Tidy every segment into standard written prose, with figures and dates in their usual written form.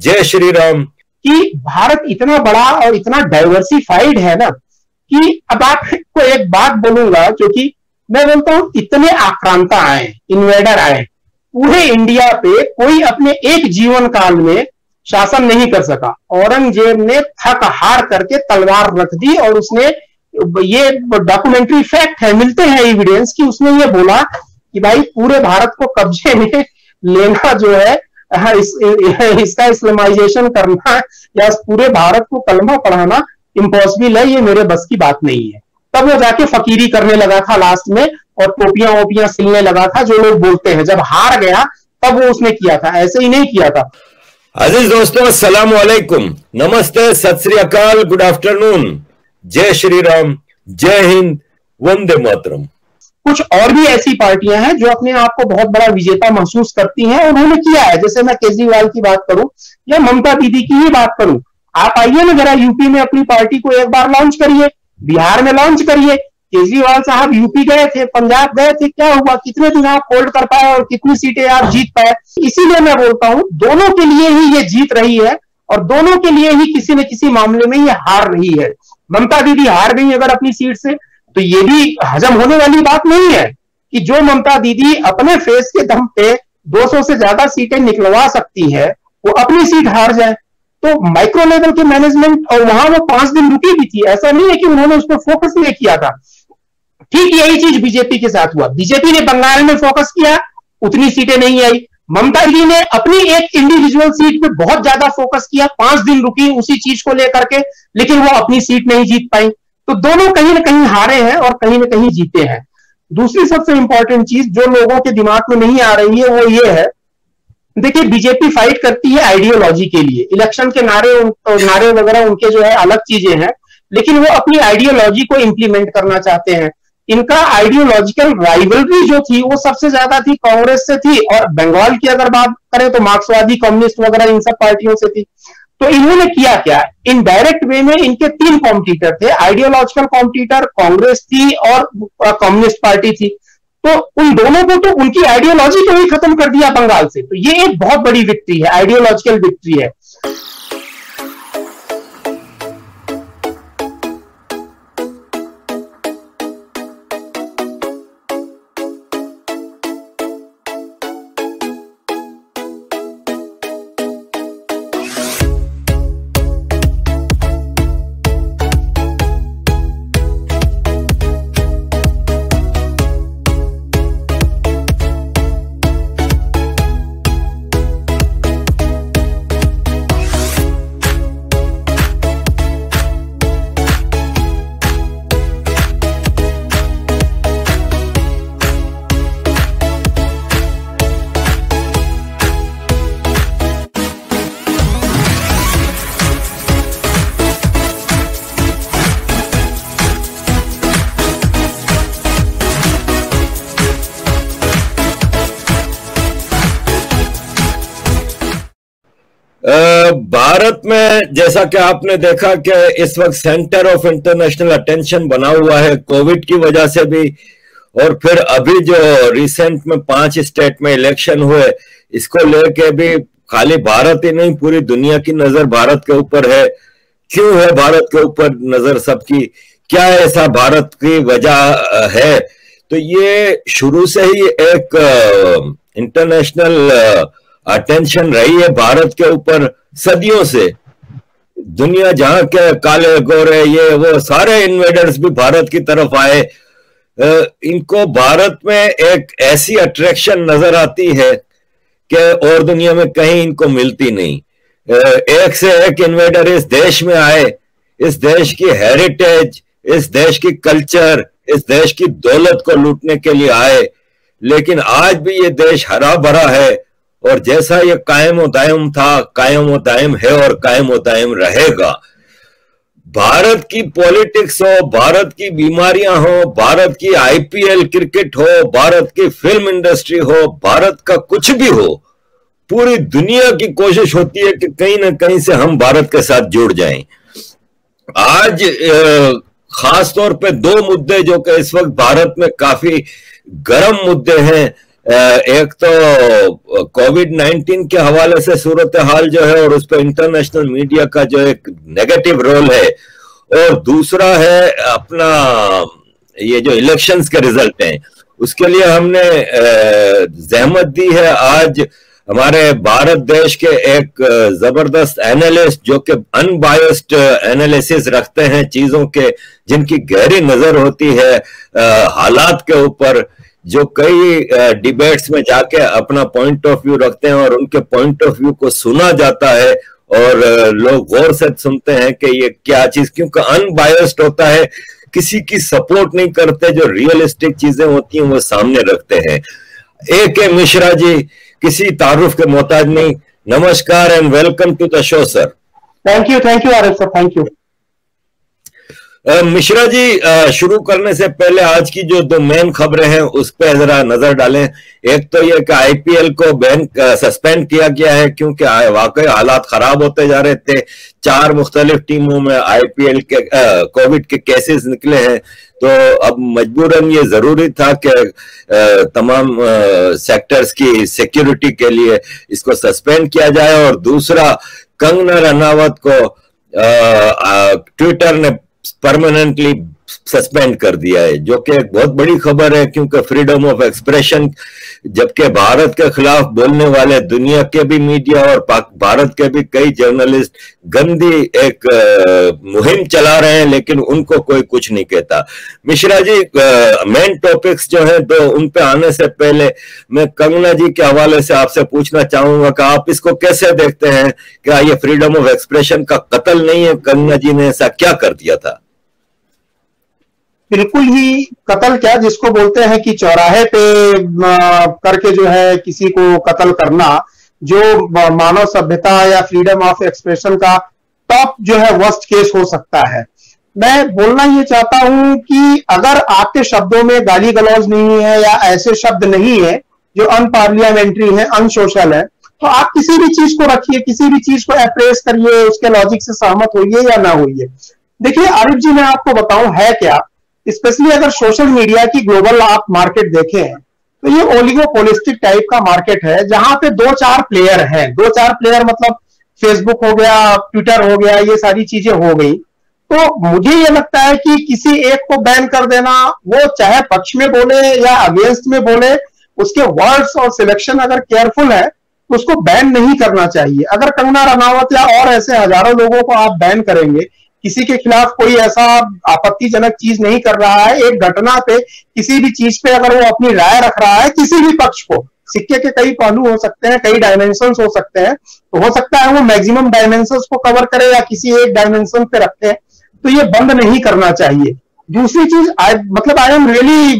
जय श्री राम। कि भारत इतना बड़ा और इतना डाइवर्सिफाइड है ना कि अब आपको एक बात बोलूंगा, क्योंकि मैं बोलता हूँ इतने आक्रांता आए, इन्वेडर आए, पूरे इंडिया पे कोई अपने एक जीवन काल में शासन नहीं कर सका। औरंगजेब ने थक हार करके तलवार रख दी और उसने, ये डॉक्यूमेंट्री फैक्ट है, मिलते हैं एविडेंस, कि उसने ये बोला कि भाई पूरे भारत को कब्जे में लेना जो है, इसका इस्लामाइजेशन करना या पूरे भारत को कलमा पढ़ाना इम्पॉसिबल है, ये मेरे बस की बात नहीं है। तब वो जाके फकीरी करने लगा था लास्ट में और टोपियां वोपियां सिलने लगा था, जो लोग बोलते हैं। जब हार गया तब वो उसने किया था, ऐसे ही नहीं किया था। अजीज दोस्तों, अस्सलाम वालेकुम, नमस्ते, सत श्री अकाल, गुड आफ्टरनून, जय श्री राम, जय हिंद, वंदे मातरम। कुछ और भी ऐसी पार्टियां हैं जो अपने आप को बहुत बड़ा विजेता महसूस करती हैं, उन्होंने किया है। जैसे मैं केजरीवाल की बात करूं या ममता दीदी की ही बात करूं, आप आइए ना जरा यूपी में, अपनी पार्टी को एक बार लॉन्च करिए, बिहार में लॉन्च करिए। केजरीवाल साहब यूपी गए थे, पंजाब गए थे, क्या हुआ, कितने दिन आप होल्ड कर पाए और कितनी सीटें आप जीत पाए। इसीलिए मैं बोलता हूं दोनों के लिए ही ये जीत रही है और दोनों के लिए ही किसी न किसी मामले में ये हार रही है। ममता दीदी हार गई अगर अपनी सीट से, तो ये भी हजम होने वाली बात नहीं है कि जो ममता दीदी अपने फेस के दम पे 200 से ज्यादा सीटें निकलवा सकती है, वो अपनी सीट हार जाए। तो माइक्रो लेवल के मैनेजमेंट, और वहां वो 5 दिन रुकी भी थी, ऐसा नहीं है कि उन्होंने उस पर फोकस नहीं किया था। ठीक यही चीज बीजेपी के साथ हुआ। बीजेपी ने बंगाल में फोकस किया, उतनी सीटें नहीं आई। ममता जी ने अपनी एक इंडिविजुअल सीट पे बहुत ज्यादा फोकस किया, 5 दिन रुकी उसी चीज को लेकर के, लेकिन वो अपनी सीट नहीं जीत पाई। तो दोनों कहीं ना कहीं हारे हैं और कहीं ना कहीं जीते हैं। दूसरी सबसे इंपॉर्टेंट चीज जो लोगों के दिमाग में नहीं आ रही है वो ये है, देखिए बीजेपी फाइट करती है आइडियोलॉजी के लिए, इलेक्शन के नारे वगैरह उनके जो है अलग चीजें हैं, लेकिन वो अपनी आइडियोलॉजी को इंप्लीमेंट करना चाहते हैं। इनका आइडियोलॉजिकल राइवलरी जो थी वो सबसे ज्यादा थी कांग्रेस से थी, और बंगाल की अगर बात करें तो मार्क्सवादी, कम्युनिस्ट वगैरह इन सब पार्टियों से थी। तो इन्होंने किया क्या, इनडायरेक्ट वे में इनके 3 कॉम्पिटिटर थे, आइडियोलॉजिकल कॉम्पिटिटर कांग्रेस थी और कम्युनिस्ट पार्टी थी। तो उन दोनों को, तो उनकी आइडियोलॉजी को ही खत्म कर दिया बंगाल से। तो ये एक बहुत बड़ी विक्ट्री है, आइडियोलॉजिकल विक्ट्री है। भारत में जैसा कि आपने देखा कि इस वक्त सेंटर ऑफ इंटरनेशनल अटेंशन बना हुआ है कोविड की वजह से भी, और फिर अभी जो रिसेंट में 5 स्टेट में इलेक्शन हुए, इसको लेके भी खाली भारत ही नहीं पूरी दुनिया की नजर भारत के ऊपर है। क्यों है भारत के ऊपर नजर सबकी, क्या ऐसा भारत की वजह है? तो ये शुरू से ही एक इंटरनेशनल अटेंशन रही है भारत के ऊपर सदियों से। दुनिया जहां के काले गोरे ये वो सारे इन्वेडर्स भी भारत की तरफ आए, इनको भारत में एक ऐसी अट्रैक्शन नजर आती है कि और दुनिया में कहीं इनको मिलती नहीं। एक से एक इन्वेडर इस देश में आए, इस देश की हेरिटेज, इस देश की कल्चर, इस देश की दौलत को लूटने के लिए आए, लेकिन आज भी ये देश हरा भरा है और जैसा ये कायम व दायम था, कायम व दायम है और कायम व दायम रहेगा। भारत की पॉलिटिक्स हो, भारत की बीमारियां हो, भारत की आईपीएल क्रिकेट हो, भारत की फिल्म इंडस्ट्री हो, भारत का कुछ भी हो, पूरी दुनिया की कोशिश होती है कि कहीं ना कहीं से हम भारत के साथ जुड़ जाएं। आज खास तौर पे 2 मुद्दे जो कि इस वक्त भारत में काफी गर्म मुद्दे हैं, एक तो कोविड-19 के हवाले से सूरत हाल जो है और उस पर इंटरनेशनल मीडिया का जो एक नेगेटिव रोल है, और दूसरा है अपना ये जो इलेक्शंस के रिजल्ट हैं उसके लिए हमने जहमत दी है। आज हमारे भारत देश के एक जबरदस्त एनालिस्ट जो कि अनबायस्ड एनालिसिस रखते हैं चीजों के, जिनकी गहरी नजर होती है हालात के ऊपर, जो कई डिबेट्स में जाके अपना पॉइंट ऑफ व्यू रखते हैं और उनके पॉइंट ऑफ व्यू को सुना जाता है और लोग गौर से सुनते हैं कि ये क्या चीज, क्योंकि अनबायस्ड होता है, किसी की सपोर्ट नहीं करते, जो रियलिस्टिक चीजें होती हैं वो सामने रखते हैं। ए के मिश्रा जी किसी तारुफ के मोहताज नहीं। नमस्कार and welcome to the show sir. Thank you RF sir, thank you. Mishra ji शुरू करने से पहले आज की जो दो मेन खबरें हैं उस पर जरा नजर डालें। एक तो ये कि आईपीएल को बैन सस्पेंड किया गया है क्योंकि वाकई हालात खराब होते जा रहे थे। 4 मुख्तलिफ टीमों में आईपीएल के कोविड के केसेस निकले हैं, तो अब मजबूरन ये जरूरी था कि तमाम सेक्टर्स की सिक्योरिटी के लिए इसको सस्पेंड किया जाए। और दूसरा, कंगना रनावत को ट्विटर ने परमानेंटली सस्पेंड कर दिया है, जो कि एक बहुत बड़ी खबर है क्योंकि फ्रीडम ऑफ एक्सप्रेशन, जबकि भारत के खिलाफ बोलने वाले दुनिया के भी मीडिया और भारत के भी कई जर्नलिस्ट गंदी एक मुहिम चला रहे हैं, लेकिन उनको कोई कुछ नहीं कहता। मिश्रा जी, मेन टॉपिक्स जो हैं तो उन पे आने से पहले मैं कंगना जी के हवाले से आपसे पूछना चाहूंगा कि आप इसको कैसे देखते हैं? क्या ये फ्रीडम ऑफ एक्सप्रेशन का कत्ल नहीं है? कंगना जी ने ऐसा क्या कर दिया था? बिल्कुल ही कत्ल क्या, जिसको बोलते हैं कि चौराहे पे करके जो है किसी को कत्ल करना, जो मानव सभ्यता या फ्रीडम ऑफ एक्सप्रेशन का टॉप जो है वर्स्ट केस हो सकता है। मैं बोलना ये चाहता हूं कि अगर आपके शब्दों में गाली गलौज नहीं है या ऐसे शब्द नहीं है जो अनपार्लियामेंट्री है, अनसोशल है, तो आप किसी भी चीज को रखिए, किसी भी चीज को अप्रेस करिए, उसके लॉजिक से सहमत होइए या ना होइए। देखिए आरिफ जी, मैं आपको बताऊं है क्या, स्पेशली अगर सोशल मीडिया की ग्लोबल आप मार्केट देखें तो ये ओलिगोपोलिस्टिक टाइप का मार्केट है, जहां पे 2-4 प्लेयर हैं। 2-4 प्लेयर मतलब फेसबुक हो गया, ट्विटर हो गया, ये सारी चीजें हो गई। तो मुझे ये लगता है कि किसी एक को बैन कर देना, वो चाहे पक्ष में बोले या अगेंस्ट में बोले, उसके वर्ड्स और सिलेक्शन अगर केयरफुल है तो उसको बैन नहीं करना चाहिए। अगर कंगना रनावत या और ऐसे हजारों लोगों को आप बैन करेंगे, किसी के खिलाफ कोई ऐसा आपत्तिजनक चीज नहीं कर रहा है, एक घटना पे किसी भी चीज पे अगर वो अपनी राय रख रहा है, किसी भी पक्ष को, सिक्के के कई पहलू हो सकते हैं, कई डायमेंशंस हो सकते हैं, तो हो सकता है वो मैक्सिमम डायमेंशंस को कवर करे या किसी एक डायमेंशन पे रखते हैं, तो ये बंद नहीं करना चाहिए। दूसरी चीज, आई एम रियली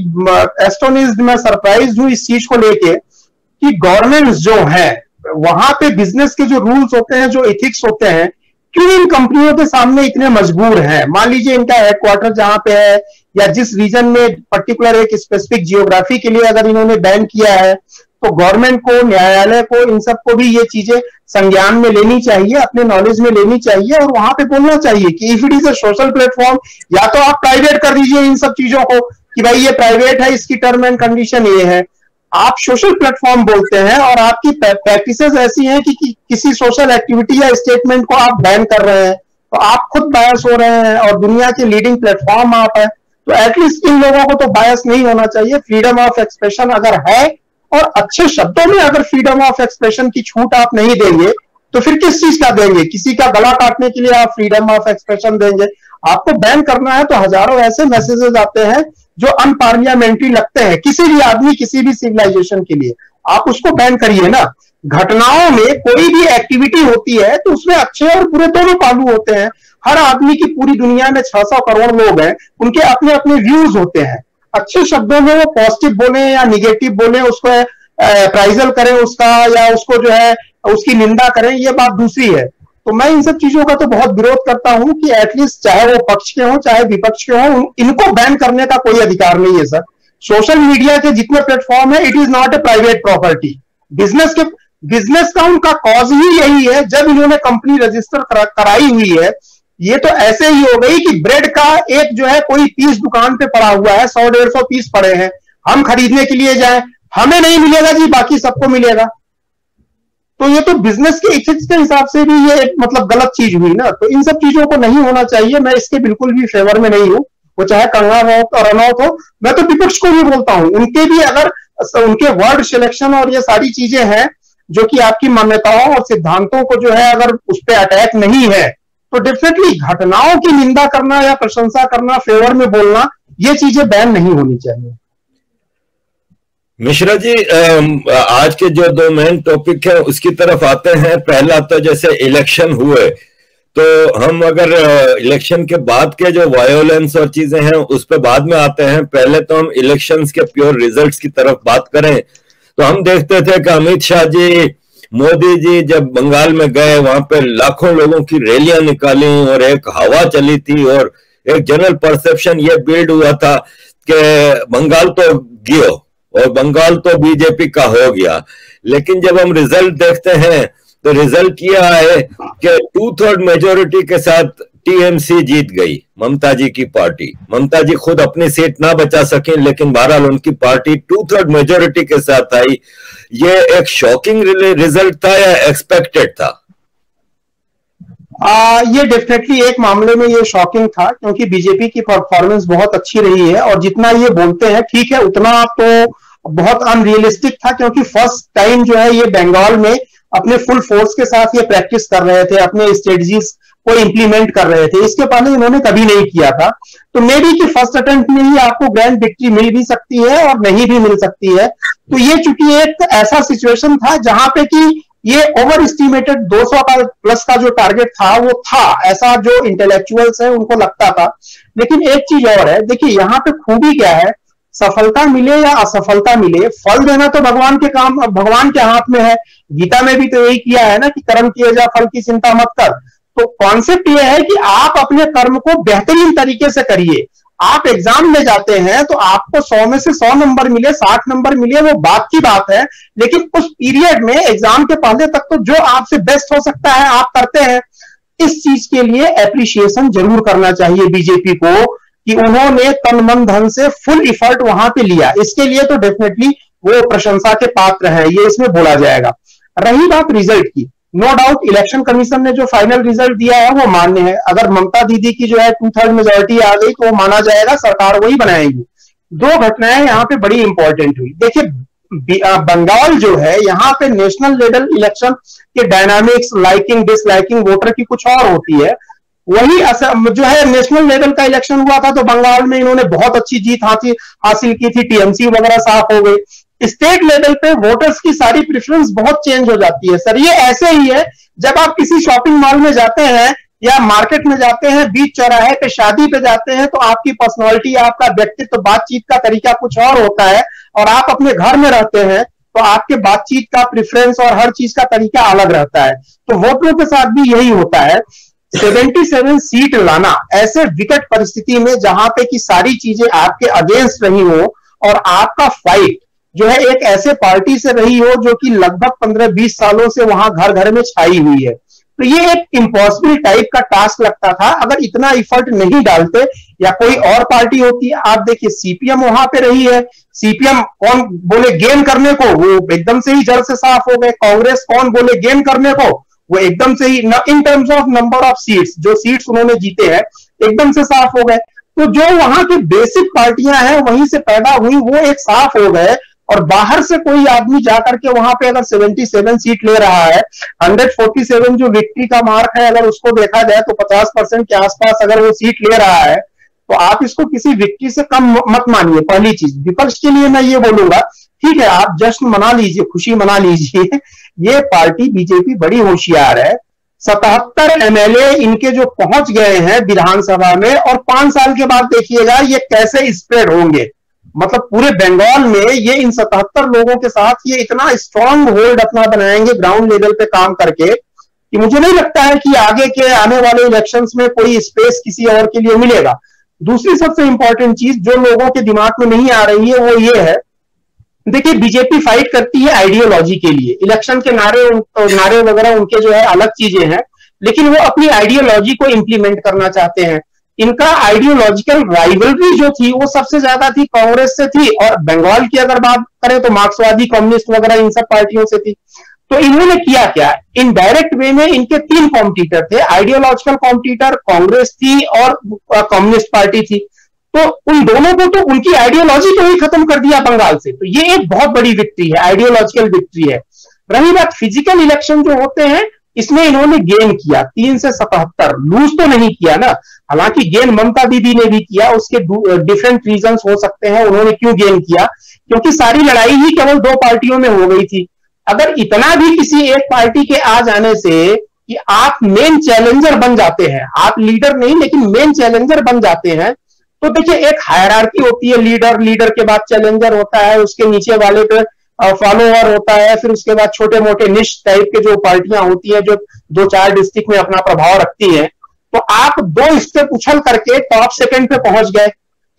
एस्टोनिस्ड, मैं सरप्राइज हूं इस चीज को लेके कि गवर्नेंस जो है वहां पे बिजनेस के जो रूल्स होते हैं, जो इथिक्स होते हैं, क्यों इन कंपनियों के सामने इतने मजबूर हैं? मान लीजिए इनका हेडक्वार्टर जहां पे है या जिस रीजन में पर्टिकुलर एक स्पेसिफिक जियोग्राफी के लिए अगर इन्होंने बैन किया है, तो गवर्नमेंट को, न्यायालय को, इन सबको भी ये चीजें संज्ञान में लेनी चाहिए, अपने नॉलेज में लेनी चाहिए और वहां पे बोलना चाहिए कि if it is a social platform, या तो आप प्राइवेट कर दीजिए इन सब चीजों को कि भाई ये प्राइवेट है, इसकी टर्म एंड कंडीशन ये है। आप सोशल प्लेटफॉर्म बोलते हैं और आपकी प्रैक्टिसेस ऐसी हैं कि किसी सोशल एक्टिविटी या स्टेटमेंट को आप बैन कर रहे हैं, तो आप खुद बायस हो रहे हैं और दुनिया के लीडिंग प्लेटफॉर्म आप है, तो एटलीस्ट इन लोगों को तो बायस नहीं होना चाहिए। फ्रीडम ऑफ एक्सप्रेशन अगर है और अच्छे शब्दों में अगर फ्रीडम ऑफ एक्सप्रेशन की छूट आप नहीं देंगे तो फिर किस चीज का देंगे? किसी का गला काटने के लिए आप फ्रीडम ऑफ एक्सप्रेशन देंगे? आपको बैन करना है तो हजारों ऐसे मैसेजेस आते हैं जो अनपार्लियामेंट्री लगते हैं किसी भी आदमी, किसी भी सिविलाइजेशन के लिए, आप उसको बैन करिए ना। घटनाओं में कोई भी एक्टिविटी होती है तो उसमें अच्छे और बुरे दोनों पहलू होते हैं। हर आदमी की, पूरी दुनिया में 600 करोड़ लोग हैं, उनके अपने अपने व्यूज होते हैं। अच्छे शब्दों में वो पॉजिटिव बोले या निगेटिव बोले, उसको अप्राइजल करें उसका, या उसको जो है उसकी निंदा करें, ये बात दूसरी है। तो मैं इन सब चीजों का तो बहुत विरोध करता हूं कि एटलीस्ट चाहे वो पक्ष के हों चाहे विपक्ष के हों, इनको बैन करने का कोई अधिकार नहीं है सर। सोशल मीडिया के जितने प्लेटफॉर्म है, it is not a private property. Business का उनका कॉज ही यही है, जब इन्होंने कंपनी रजिस्टर कराई हुई है, ये तो ऐसे ही हो गई कि ब्रेड का एक जो है कोई पीस दुकान पे पड़ा हुआ है, 100-150 पीस पड़े हैं, हम खरीदने के लिए जाए, हमें नहीं मिलेगा जी, बाकी सबको मिलेगा। तो ये तो बिजनेस के इथिक्स के हिसाब से भी ये मतलब गलत चीज हुई ना। तो इन सब चीजों को नहीं होना चाहिए, मैं इसके बिल्कुल भी फेवर में नहीं हूँ, वो चाहे कंगना राउत और रनौत हो। मैं तो विपक्ष को भी बोलता हूँ, उनके भी अगर उनके वर्ड सिलेक्शन और ये सारी चीजें हैं जो कि आपकी मान्यताओं और सिद्धांतों को जो है अगर उस पर अटैक नहीं है तो डेफिनेटली घटनाओं की निंदा करना या प्रशंसा करना, फेवर में बोलना, ये चीजें बैन नहीं होनी चाहिए। मिश्रा जी, आज के जो दो मेन टॉपिक है उसकी तरफ आते हैं। पहला तो जैसे इलेक्शन हुए तो हम अगर इलेक्शन के बाद के जो वायोलेंस और चीजें हैं उस पर बाद में आते हैं, पहले तो हम इलेक्शंस के प्योर रिजल्ट्स की तरफ बात करें। तो हम देखते थे कि अमित शाह जी, मोदी जी जब बंगाल में गए वहां पे लाखों लोगों की रैलियां निकाली और एक हवा चली थी और एक जनरल परसेप्शन ये बिल्ड हुआ था कि बंगाल तो गियो और बंगाल तो बीजेपी का हो गया। लेकिन जब हम रिजल्ट देखते हैं तो रिजल्ट यह है कि 2/3 मेजोरिटी के साथ टीएमसी जीत गई, ममता जी की पार्टी। ममता जी खुद अपनी सीट ना बचा सके लेकिन बहरहाल उनकी पार्टी 2/3 मेजोरिटी के साथ आई। ये एक शॉकिंग रिजल्ट था या एक्सपेक्टेड था? ये डेफिनेटली एक मामले में ये शॉकिंग था क्योंकि बीजेपी की परफॉर्मेंस बहुत अच्छी रही है और जितना ये बोलते हैं ठीक है उतना तो बहुत अनरियलिस्टिक था क्योंकि फर्स्ट टाइम जो है ये बंगाल में अपने फुल फोर्स के साथ ये प्रैक्टिस कर रहे थे, अपने स्ट्रेटजीज को इंप्लीमेंट कर रहे थे। इसके पहले इन्होंने कभी नहीं किया था। तो मे बी कि फर्स्ट अटेम्प्ट में ही आपको ग्रैंड विक्ट्री मिल भी सकती है और नहीं भी मिल सकती है। तो ये चूंकि एक ऐसा सिचुएशन था जहां पे कि ये ओवर एस्टिमेटेड 200 का प्लस का जो टारगेट था वो था, ऐसा जो इंटेलेक्चुअल्स है उनको लगता था। लेकिन एक चीज और है, देखिए यहाँ पे खूबी क्या है, सफलता मिले या असफलता मिले, फल देना तो भगवान के काम, भगवान के हाथ में है। गीता में भी तो यही किया है ना कि कर्म किए जा, फल की चिंता मत कर। तो कॉन्सेप्ट ये है कि आप अपने कर्म को बेहतरीन तरीके से करिए। आप एग्जाम में जाते हैं तो आपको 100 में से 100 नंबर मिले, 60 नंबर मिले, वो बात की बात है, लेकिन उस पीरियड में एग्जाम के पहले तक तो जो आपसे बेस्ट हो सकता है आप करते हैं। इस चीज के लिए एप्रिशिएशन जरूर करना चाहिए बीजेपी को कि उन्होंने तन मन धन से फुल इफर्ट वहां पे लिया। इसके लिए तो डेफिनेटली वो प्रशंसा के पात्र है, ये इसमें बोला जाएगा। रही बात रिजल्ट की, नो डाउट इलेक्शन कमीशन ने जो फाइनल रिजल्ट दिया है वो मान्य है। अगर ममता दीदी की जो है 2/3 मेजोरिटी आ गई तो वो माना जाएगा, सरकार वही बनाएगी। दो घटनाएं यहाँ पे बड़ी इंपॉर्टेंट हुई। देखिए बंगाल जो है यहाँ पे नेशनल लेवल इलेक्शन के डायनामिक्स, लाइकिंग डिसलाइकिंग वोटर की कुछ और होती है। वही असम जो है नेशनल लेवल का इलेक्शन हुआ था तो बंगाल में इन्होंने बहुत अच्छी जीत हासिल की थी, टीएमसी वगैरह साफ हो गई। स्टेट लेवल पे वोटर्स की सारी प्रेफरेंस बहुत चेंज हो जाती है। सर ये ऐसे ही है, जब आप किसी शॉपिंग मॉल में जाते हैं या मार्केट में जाते हैं, बीच चौराहे पे शादी पे जाते हैं तो आपकी पर्सनालिटी, आपका व्यक्तित्व, बातचीत का तरीका कुछ और होता है, और आप अपने घर में रहते हैं तो आपके बातचीत का प्रेफरेंस और हर चीज का तरीका अलग रहता है। तो वोटरों के साथ भी यही होता है। 77 सीट लाना ऐसे विकट परिस्थिति में जहां पे कि सारी चीजें आपके अगेंस्ट रही हो और आपका फाइट जो है एक ऐसे पार्टी से रही हो जो कि लगभग 15-20 सालों से वहां घर घर में छाई हुई है। तो ये एक इम्पॉसिबल टाइप का टास्क लगता था अगर इतना इफर्ट नहीं डालते या कोई और पार्टी होती है। आप देखिए सीपीएम वहां पे रही है, सीपीएम कौन बोले गेन करने को वो एकदम से ही जड़ से साफ हो गए। कांग्रेस कौन बोले गेन करने को वो एकदम से ही in terms of number of seats, जो सीट्स उन्होंने जीते हैं एकदम से साफ हो गए। तो जो वहां की बेसिक पार्टियां हैं वहीं से पैदा हुई, वो एक साफ हो गए। और बाहर से कोई आदमी जाकर के वहां पे अगर 77 सीट ले रहा है, 147 जो विक्ट्री का मार्क है अगर उसको देखा जाए तो 50% के आसपास अगर वो सीट ले रहा है तो आप इसको किसी विक्ट्री से कम मत मानिए। पहली चीज विपक्ष के लिए मैं ये बोलूंगा, ठीक है आप जश्न मना लीजिए, खुशी मना लीजिए, ये पार्टी बीजेपी बड़ी होशियार है। 77 MLA इनके जो पहुंच गए हैं विधानसभा में, और 5 साल के बाद देखिएगा ये कैसे स्प्रेड होंगे। मतलब पूरे बंगाल में ये इन 77 लोगों के साथ ये इतना स्ट्रांग होल्ड अपना बनाएंगे ग्राउंड लेवल पे काम करके कि मुझे नहीं लगता है कि आगे के आने वाले इलेक्शंस में कोई स्पेस किसी और के लिए मिलेगा। दूसरी सबसे इंपॉर्टेंट चीज जो लोगों के दिमाग में नहीं आ रही है वो ये है, देखिए बीजेपी फाइट करती है आइडियोलॉजी के लिए। इलेक्शन के नारे वगैरह उनके जो है अलग चीजें हैं, लेकिन वो अपनी आइडियोलॉजी को इंप्लीमेंट करना चाहते हैं। इनका आइडियोलॉजिकल राइवलरी जो थी वो सबसे ज्यादा थी कांग्रेस से थी, और बंगाल की अगर बात करें तो मार्क्सवादी कम्युनिस्ट वगैरह इन सब पार्टियों से थी। तो इन्होंने किया क्या, इनडायरेक्ट वे में इनके तीन कॉम्पिटिटर थे, आइडियोलॉजिकल कॉम्पिटिटर कांग्रेस थी और कम्युनिस्ट पार्टी थी, तो उन दोनों को तो उनकी आइडियोलॉजी को ही खत्म कर दिया बंगाल से। तो ये एक बहुत बड़ी विक्ट्री है, आइडियोलॉजिकल विक्ट्री है। रही बात फिजिकल इलेक्शन जो होते हैं, इसमें इन्होंने गेन किया 3 से 77, लूज तो नहीं किया ना। हालांकि गेन ममता दीदी ने भी किया, उसके डिफरेंट रीजंस हो सकते हैं उन्होंने क्यों गेन किया, क्योंकि सारी लड़ाई ही केवल 2 पार्टियों में हो गई थी। अगर इतना भी किसी एक पार्टी के आ जाने से कि आप मेन चैलेंजर बन जाते हैं, आप लीडर नहीं लेकिन मेन चैलेंजर बन जाते हैं, तो देखिए एक हायरार्की होती है, लीडर के बाद चैलेंजर होता है, उसके नीचे वाले पे फॉलोअर होता है, फिर उसके बाद छोटे मोटे निश टाइप के जो पार्टियां होती हैं जो 2-4 डिस्ट्रिक्ट में अपना प्रभाव रखती हैं। तो आप 2 स्टेप उछल करके टॉप 2nd पे पहुंच गए,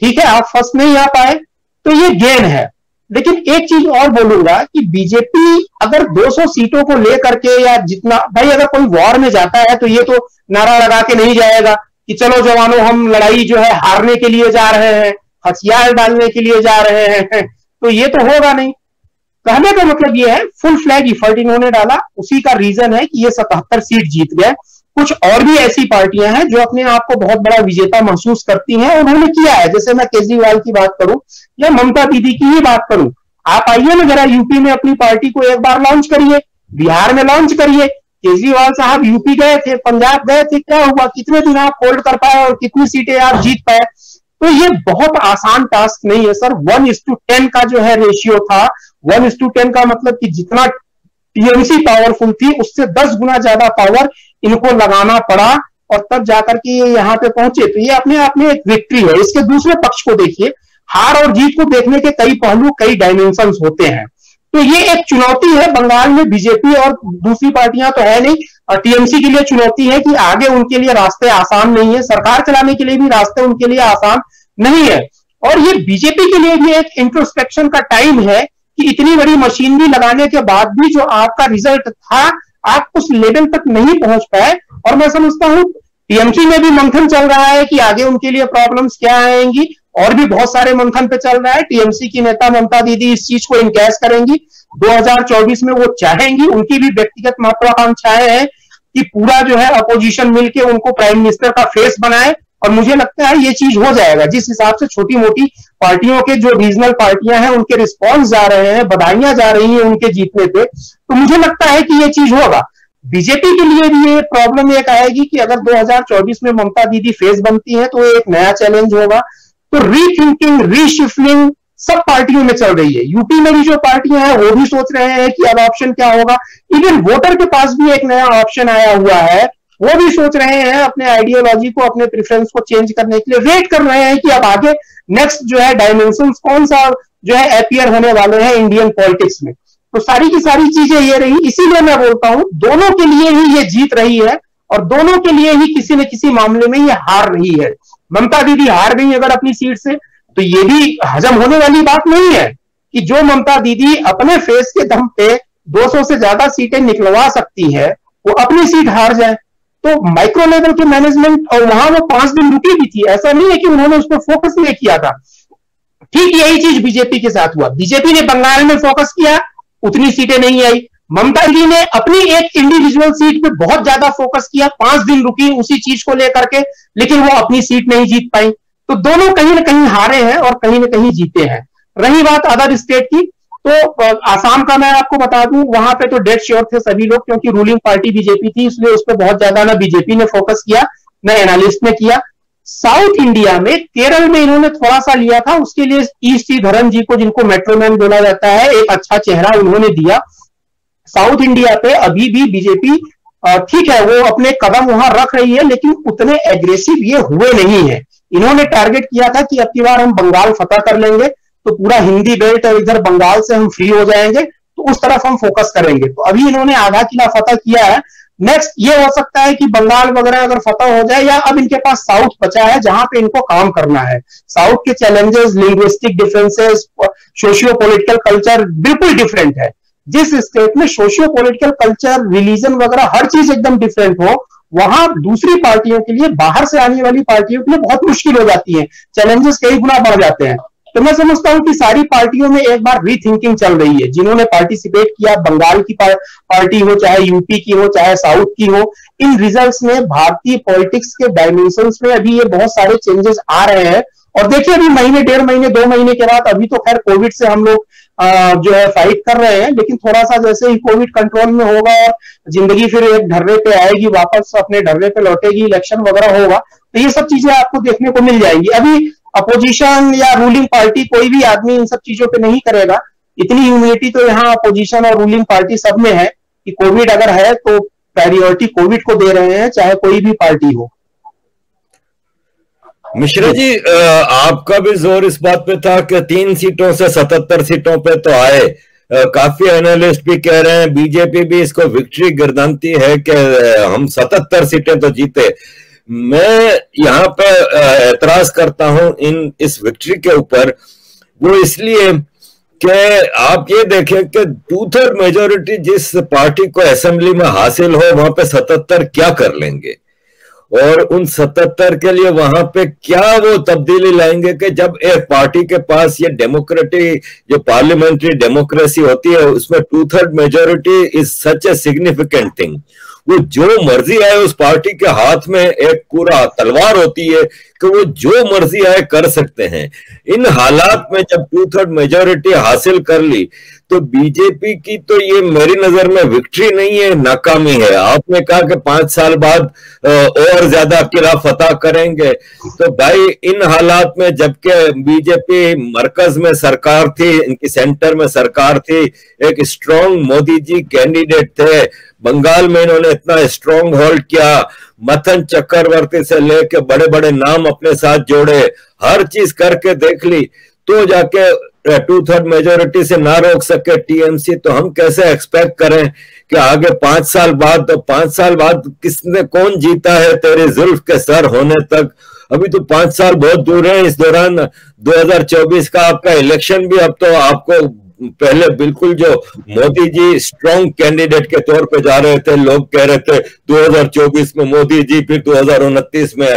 ठीक है, आप फर्स्ट नहीं आ पाए, तो ये गेन है। लेकिन एक चीज और बोलूंगा कि बीजेपी अगर 200 सीटों को लेकर के या जितना, भाई अगर कोई वॉर में जाता है तो ये तो नारा लगा के नहीं जाएगा कि चलो जवानों हम लड़ाई जो है हारने के लिए जा रहे हैं, हथियार डालने के लिए जा रहे हैं, तो ये तो होगा नहीं। कहने का मतलब ये है फुल फ्लैग इफर्ट इन्होंने डाला, उसी का रीजन है कि ये 77 सीट जीत गए। कुछ और भी ऐसी पार्टियां हैं जो अपने आप को बहुत बड़ा विजेता महसूस करती हैं, उन्होंने किया है, जैसे मैं केजरीवाल की बात करूं या ममता दीदी की ही बात करूं, आप आइए ना जरा यूपी में अपनी पार्टी को एक बार लॉन्च करिए, बिहार में लॉन्च करिए। केजरीवाल साहब यूपी गए थे, पंजाब गए थे, क्या हुआ, कितने दिन आप होल्ड कर पाए और कितनी सीटें आप जीत पाए। तो ये बहुत आसान टास्क नहीं है सर। 1:10 का जो है रेशियो था, 1:10 का मतलब कि जितना टीएमसी पावरफुल थी उससे 10 गुना ज्यादा पावर इनको लगाना पड़ा और तब जाकर के ये यहाँ पे पहुंचे। तो ये अपने आप में एक विक्ट्री है। इसके दूसरे पक्ष को देखिए, हार और जीत को देखने के कई पहलू, कई डायमेंशंस होते हैं। तो ये एक चुनौती है बंगाल में बीजेपी और दूसरी पार्टियां तो है नहीं, और टीएमसी के लिए चुनौती है कि आगे उनके लिए रास्ते आसान नहीं है, सरकार चलाने के लिए भी रास्ते उनके लिए आसान नहीं है। और ये बीजेपी के लिए भी एक इंट्रोस्पेक्शन का टाइम है कि इतनी बड़ी मशीनरी लगाने के बाद भी जो आपका रिजल्ट था आप उस लेवल तक नहीं पहुंच पाए। और मैं समझता हूं टीएमसी में भी मंथन चल रहा है कि आगे उनके लिए प्रॉब्लम्स क्या आएंगी, और भी बहुत सारे मंथन पे चल रहा है। टीएमसी की नेता ममता दीदी इस चीज को इनकैश करेंगी, 2024 में वो चाहेंगी, उनकी भी व्यक्तिगत महत्वाकांक्षाएं हैं कि पूरा जो है अपोजिशन मिलके उनको प्राइम मिनिस्टर का फेस बनाए, और मुझे लगता है ये चीज हो जाएगा। जिस हिसाब से छोटी मोटी पार्टियों के जो रीजनल पार्टियां हैं उनके रिस्पॉन्स जा रहे हैं, बधाइयां जा रही हैं उनके जीतने पे, तो मुझे लगता है कि ये चीज होगा। बीजेपी के लिए भी ये प्रॉब्लम एक आएगी कि अगर 2024 में ममता दीदी फेस बनती है तो एक नया चैलेंज होगा। तो रीथिंकिंग, रीशिफ्टिंग सब पार्टियों में चल रही है। यूपी में भी जो पार्टियां हैं वो भी सोच रहे हैं कि अब ऑप्शन क्या होगा। इवन वोटर के पास भी एक नया ऑप्शन आया हुआ है, वो भी सोच रहे हैं अपने आइडियोलॉजी को, अपने प्रेफरेंस को चेंज करने के लिए वेट कर रहे हैं कि अब आगे नेक्स्ट जो है डायमेंशंस कौन सा जो है अपीयर होने वाले हैं इंडियन पॉलिटिक्स में। तो सारी की सारी चीजें ये रही। इसीलिए मैं बोलता हूं दोनों के लिए ही ये जीत रही है और दोनों के लिए ही किसी न किसी मामले में ये हार रही है। ममता दीदी हार गई अगर अपनी सीट से, तो ये भी हजम होने वाली बात नहीं है कि जो ममता दीदी अपने फेस के दम पे 200 से ज्यादा सीटें निकलवा सकती है वो अपनी सीट हार जाए। तो माइक्रो लेवल के मैनेजमेंट, और वहां वो 5 दिन रुकी भी थी, ऐसा नहीं है कि उन्होंने उस पर फोकस नहीं किया था। ठीक यही चीज बीजेपी के साथ हुआ। बीजेपी ने बंगाल में फोकस किया, उतनी सीटें नहीं आई। ममता जी ने अपनी एक इंडिविजुअल सीट पे बहुत ज्यादा फोकस किया, 5 दिन रुकी उसी चीज को लेकर के, लेकिन वो अपनी सीट नहीं जीत पाई। तो दोनों कहीं ना कहीं हारे हैं और कहीं ना कहीं जीते हैं। रही बात अदर स्टेट की, तो आसाम का मैं आपको बता दूं, वहां पे तो डेड श्योर थे सभी लोग क्योंकि रूलिंग पार्टी बीजेपी थी, इसलिए उस पर बहुत ज्यादा ना बीजेपी ने फोकस किया ना एनालिस्ट ने किया। साउथ इंडिया में केरल में इन्होंने थोड़ा सा लिया था, उसके लिए ई श्रीधरन जी को, जिनको मेट्रोमैन बोला जाता है, एक अच्छा चेहरा उन्होंने दिया। साउथ इंडिया पे अभी भी बीजेपी ठीक है वो अपने कदम वहां रख रही है, लेकिन उतने एग्रेसिव ये हुए नहीं है। इन्होंने टारगेट किया था कि अब की बार हम बंगाल फतह कर लेंगे तो पूरा हिंदी बेल्ट और इधर बंगाल से हम फ्री हो जाएंगे, तो उस तरफ हम फोकस करेंगे। तो अभी इन्होंने आधा किला फतह किया है। नेक्स्ट ये हो सकता है कि बंगाल वगैरह अगर फतह हो जाए, या अब इनके पास साउथ बचा है जहां पे इनको काम करना है। साउथ के challenges, linguistic differences, socio political culture बिल्कुल डिफरेंट है। जिस स्टेट में सोशियो पोलिटिकल कल्चर, रिलीजन वगैरह हर चीज एकदम डिफरेंट हो, वहां दूसरी पार्टियों के लिए, बाहर से आने वाली पार्टियों के लिए बहुत मुश्किल हो जाती है, चैलेंजेस कई गुना बढ़ जाते हैं। तो मैं समझता हूं कि सारी पार्टियों में एक बार रीथिंकिंग चल रही है। जिन्होंने पार्टिसिपेट किया, बंगाल की पार्टी हो, चाहे यूपी की हो, चाहे साउथ की हो, इन रिजल्ट्स में भारतीय पॉलिटिक्स के डायमेंशंस में अभी ये बहुत सारे चेंजेस आ रहे हैं। और देखिए अभी महीने, डेढ़ महीने, दो महीने के बाद, अभी तो खैर कोविड से हम लोग जो है फाइट कर रहे हैं, लेकिन थोड़ा सा जैसे ही कोविड कंट्रोल में होगा और जिंदगी फिर एक ढर्रे पे आएगी, वापस अपने ढर्रे पे लौटेगी, इलेक्शन वगैरह होगा, तो ये सब चीजें आपको देखने को मिल जाएंगी। अभी अपोजिशन या रूलिंग पार्टी कोई भी आदमी इन सब चीजों पे नहीं करेगा। इतनी ह्यूमिलिटी तो यहाँ अपोजिशन और रूलिंग पार्टी सब में है कि कोविड अगर है तो प्रायोरिटी कोविड को दे रहे हैं, चाहे कोई भी पार्टी हो। मिश्रा जी, आपका भी जोर इस बात पे था कि 3 सीटों से 77 सीटों पे तो आए, काफी एनालिस्ट भी कह रहे हैं, बीजेपी भी इसको विक्ट्री गिरदानती है कि हम 77 सीटें तो जीते। मैं यहाँ पे एतराज करता हूं इस विक्ट्री के ऊपर, वो इसलिए कि आप ये देखें कि 2/3 मेजोरिटी जिस पार्टी को असेंबली में हासिल हो वहां पे 77 क्या कर लेंगे, और उन 77 के लिए वहां पे क्या वो तब्दीली लाएंगे कि जब एक पार्टी के पास ये डेमोक्रेटिक जो पार्लियामेंट्री डेमोक्रेसी होती है उसमें 2/3 majority is such a significant thing. वो जो मर्जी आए, उस पार्टी के हाथ में एक पूरा तलवार होती है कि वो जो मर्जी आए कर सकते हैं। इन हालात में जब 2/3 मेजोरिटी हासिल कर ली तो बीजेपी की तो ये मेरी नजर में विक्ट्री नहीं है, नाकामी है। आपने कहा कि 5 साल बाद और ज्यादा किला फतह करेंगे, तो भाई इन हालात में जबकि बीजेपी मरकज में सरकार थी, इनकी सेंटर में सरकार थी, एक स्ट्रॉन्ग मोदी जी कैंडिडेट थे, बंगाल में इन्होंने इतना स्ट्रॉन्ग होल्ड किया, मथन चक्रवर्ती से लेके बड़े बड़े नाम अपने साथ जोड़े, हर चीज करके देख ली, तो जाके 2/3 मेजोरिटी से ना रोक सके टीएमसी, तो हम कैसे एक्सपेक्ट करें कि आगे 5 साल बाद, तो 5 साल बाद किसने कौन जीता है तेरे जुल्फ के सर होने तक? अभी तो 5 साल बहुत दूर है। इस दौरान 2024 का आपका इलेक्शन भी, अब तो आपको पहले बिल्कुल जो मोदी जी स्ट्रॉन्ग कैंडिडेट के तौर पे जा रहे थे, लोग कह रहे थे 2024 में मोदी जी, फिर 2029 में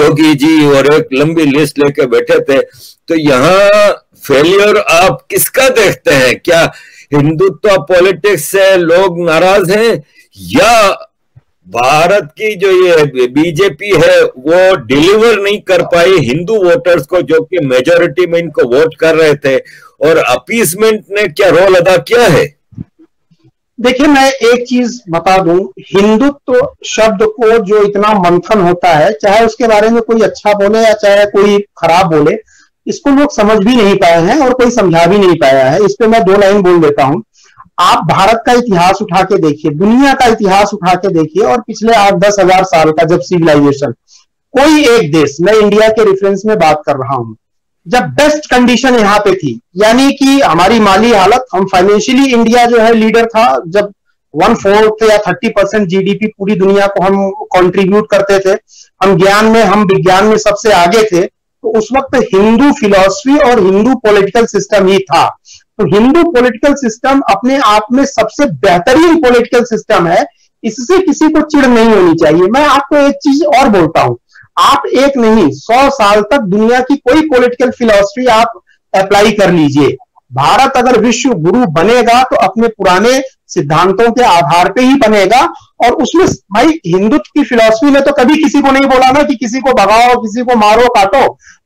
योगी जी, और एक लंबी लिस्ट लेके बैठे थे। तो यहाँ फेलियर आप किसका देखते हैं? क्या हिंदुत्व पॉलिटिक्स से लोग नाराज हैं, या भारत की जो ये बीजेपी है वो डिलीवर नहीं कर पाई हिंदू वोटर्स को जो कि मेजोरिटी में इनको वोट कर रहे थे, और अपीसमेंट ने क्या रोल अदा किया है? देखिए, मैं एक चीज बता दूं, हिंदुत्व शब्द को जो इतना मंथन होता है, चाहे उसके बारे में कोई अच्छा बोले या चाहे कोई खराब बोले, इसको लोग समझ भी नहीं पाए हैं और कोई समझा भी नहीं पाया है। इस पे मैं 2 लाइन बोल देता हूं। आप भारत का इतिहास उठा के देखिए, दुनिया का इतिहास उठा के देखिए, और पिछले 8-10 हजार साल का जब सिविलाइजेशन, कोई एक देश, मैं इंडिया के रेफरेंस में बात कर रहा हूं, जब बेस्ट कंडीशन यहाँ पे थी, यानी कि हमारी माली हालत, हम फाइनेंशियली इंडिया जो है लीडर था, जब 1/4 या 30% जीडीपी पूरी दुनिया को हम कंट्रीब्यूट करते थे, हम ज्ञान में, हम विज्ञान में सबसे आगे थे, तो उस वक्त हिंदू फिलॉसफी और हिंदू पॉलिटिकल सिस्टम ही था। तो हिंदू पॉलिटिकल सिस्टम अपने आप में सबसे बेहतरीन पॉलिटिकल सिस्टम है, इससे किसी को चिढ़ नहीं होनी चाहिए। मैं आपको एक चीज और बोलता हूं, आप एक नहीं 100 साल तक दुनिया की कोई पॉलिटिकल फिलॉसफी आप अप्लाई कर लीजिए, भारत अगर विश्व गुरु बनेगा तो अपने पुराने सिद्धांतों के आधार पे ही बनेगा। और उसमें भाई हिंदुत्व की फिलॉसफी ने तो कभी किसी को नहीं बोला ना कि किसी को भगाओ, किसी को मारो काटो,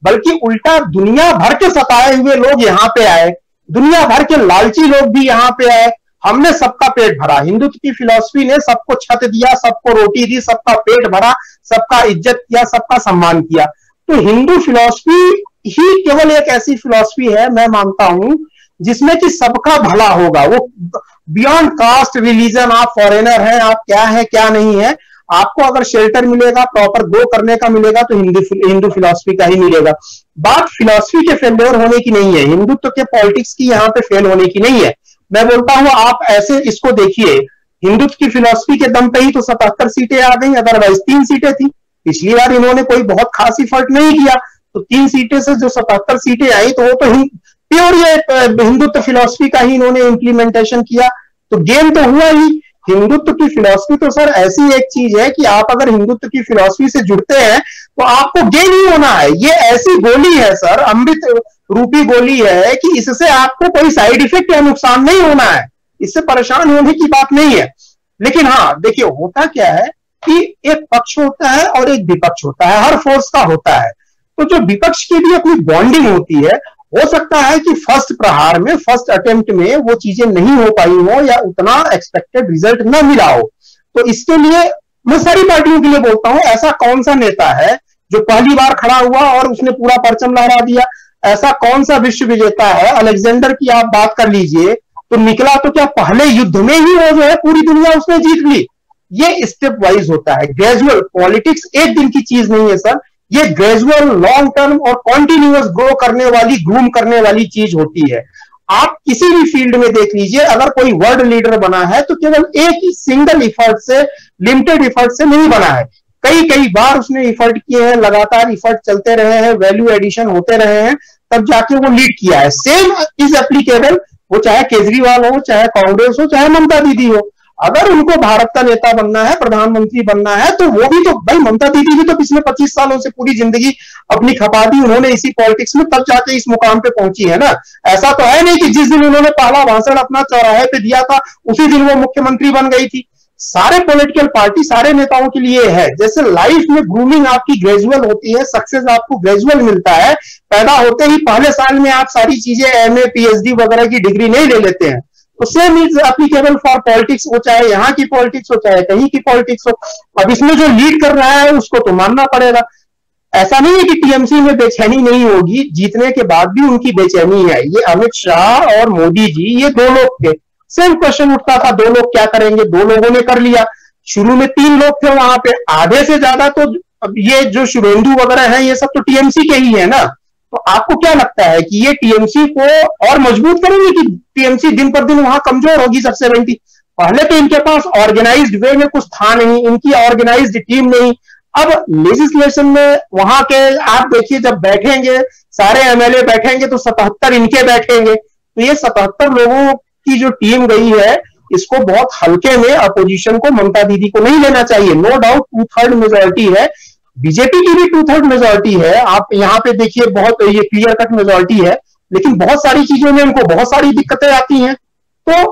बल्कि उल्टा दुनिया भर के सताए हुए लोग यहाँ पे आए, दुनिया भर के लालची लोग भी यहाँ पे आए, हमने सबका पेट भरा। हिंदुत्व की फिलॉसफी ने सबको छत दिया, सबको रोटी दी, सबका पेट भरा, सबका इज्जत किया, सबका सम्मान किया। तो हिंदू फिलॉसफी ही केवल एक ऐसी फिलॉसफी है, मैं मानता हूं, जिसमें कि सबका भला होगा। वो बियॉन्ड कास्ट, रिलीजन, आप फॉरेनर हैं, आप क्या है क्या नहीं है, आपको अगर शेल्टर मिलेगा, प्रॉपर ग्रो करने का मिलेगा, तो हिंदू फिलॉसफी का ही मिलेगा। बात फिलॉसफी के फेलियर होने की नहीं है, हिंदुत्व के पॉलिटिक्स की यहाँ पे फेल होने की नहीं है। मैं बोलता हूं आप ऐसे इसको देखिए, हिंदुत्व की फिलॉसफी के दम पे ही तो 77 सीटें आ गई, अदरवाइज 3 सीटें थी। पिछली बार इन्होंने कोई बहुत खास इफर्ट नहीं किया, तो 3 सीटें से जो 77 सीटें आई, तो वो तो प्योर ये हिंदुत्व फिलॉसफी का ही इन्होंने इम्प्लीमेंटेशन किया, तो गेम तो हुआ ही। हिंदुत्व की फिलॉसफी तो सर ऐसी एक चीज है कि आप अगर हिंदुत्व की फिलॉसफी से जुड़ते हैं तो आपको गे नहीं होना है। ये ऐसी गोली है सर, अमृत रूपी गोली है कि इससे आपको कोई साइड इफेक्ट या नुकसान नहीं होना है, इससे परेशान होने की बात नहीं है। लेकिन हाँ देखिए होता क्या है कि एक पक्ष होता है और एक विपक्ष होता है, हर फोर्स का होता है। तो जो विपक्ष की भी अपनी बॉन्डिंग होती है, हो सकता है कि फर्स्ट प्रहार में, फर्स्ट अटेम्प्ट में वो चीजें नहीं हो पाई हो या उतना एक्सपेक्टेड रिजल्ट न मिला हो। तो इसके लिए मैं सारी पार्टियों के लिए बोलता हूं, ऐसा कौन सा नेता है जो पहली बार खड़ा हुआ और उसने पूरा परचम लहरा दिया? ऐसा कौन सा विश्व विजेता है? अलेक्जेंडर की आप बात कर लीजिए तो निकला तो क्या पहले युद्ध में ही वो जो है पूरी दुनिया उसने जीत ली। ये स्टेप वाइज होता है, ग्रेजुअल। पॉलिटिक्स एक दिन की चीज नहीं है सर, ये ग्रेजुअल, लॉन्ग टर्म और कॉन्टिन्यूअस ग्रो करने वाली, ग्रूम करने वाली चीज होती है। आप किसी भी फील्ड में देख लीजिए, अगर कोई वर्ल्ड लीडर बना है तो केवल एक ही सिंगल इफर्ट से, लिमिटेड इफर्ट से नहीं बना है, कई कई बार उसने इफर्ट किए हैं, लगातार इफर्ट चलते रहे हैं, वैल्यू एडिशन होते रहे हैं, तब जाके वो लीड किया है। सेम इज एप्लीकेबल, वो चाहे केजरीवाल हो, चाहे कांग्रेस हो, चाहे ममता दीदी हो। अगर उनको भारत का नेता बनना है, प्रधानमंत्री बनना है, तो वो भी तो भाई ममता दीदी भी तो पिछले 25 सालों से पूरी जिंदगी अपनी खपा दी उन्होंने इसी पॉलिटिक्स में, तब जाके इस मुकाम पे पहुंची है ना। ऐसा तो है नहीं कि जिस दिन उन्होंने पहला भाषण अपना चौराहे पे दिया था उसी दिन वो मुख्यमंत्री बन गई थी। सारे पॉलिटिकल पार्टी, सारे नेताओं के लिए है। जैसे लाइफ में ग्रूमिंग आपकी ग्रेजुअल होती है, सक्सेस आपको ग्रेजुअल मिलता है, पैदा होते ही पहले साल में आप सारी चीजें MA PhD वगैरह की डिग्री नहीं ले लेते हैं। तो same is applicable for politics, वो चाहे यहाँ की पॉलिटिक्स हो, चाहे कहीं की पॉलिटिक्स हो। अब इसमें जो लीड कर रहा है उसको तो मानना पड़ेगा। ऐसा नहीं है कि TMC में बेचैनी नहीं होगी, जीतने के बाद भी उनकी बेचैनी है। ये अमित शाह और मोदी जी, ये दो लोग थे। सेम क्वेश्चन उठता था, दो लोग क्या करेंगे, दो लोगों ने कर लिया। शुरू में 3 लोग थे वहां पे, आधे से ज्यादा तो अब ये जो शुभेंदु वगैरह है ये सब तो TMC के ही है ना। तो आपको क्या लगता है कि ये TMC को और मजबूत करेंगे कि TMC दिन पर दिन वहां कमजोर होगी? सबसे बड़ी पहले तो इनके पास ऑर्गेनाइज्ड वे में कुछ था नहीं, इनकी ऑर्गेनाइज्ड टीम नहीं। अब लेजिस्लेशन में वहां के आप देखिए, जब बैठेंगे सारे MLA बैठेंगे तो 77 इनके बैठेंगे, तो ये 77 लोगों की जो टीम गई है इसको बहुत हल्के में अपोजिशन को, ममता दीदी को नहीं लेना चाहिए। नो डाउट 2/3 मेजोरिटी है, बीजेपी की भी 2/3 मेजोरिटी है। आप यहाँ पे देखिए बहुत ये क्लियर कट मेजोरिटी है, लेकिन बहुत सारी चीजों में उनको बहुत सारी दिक्कतें आती हैं। तो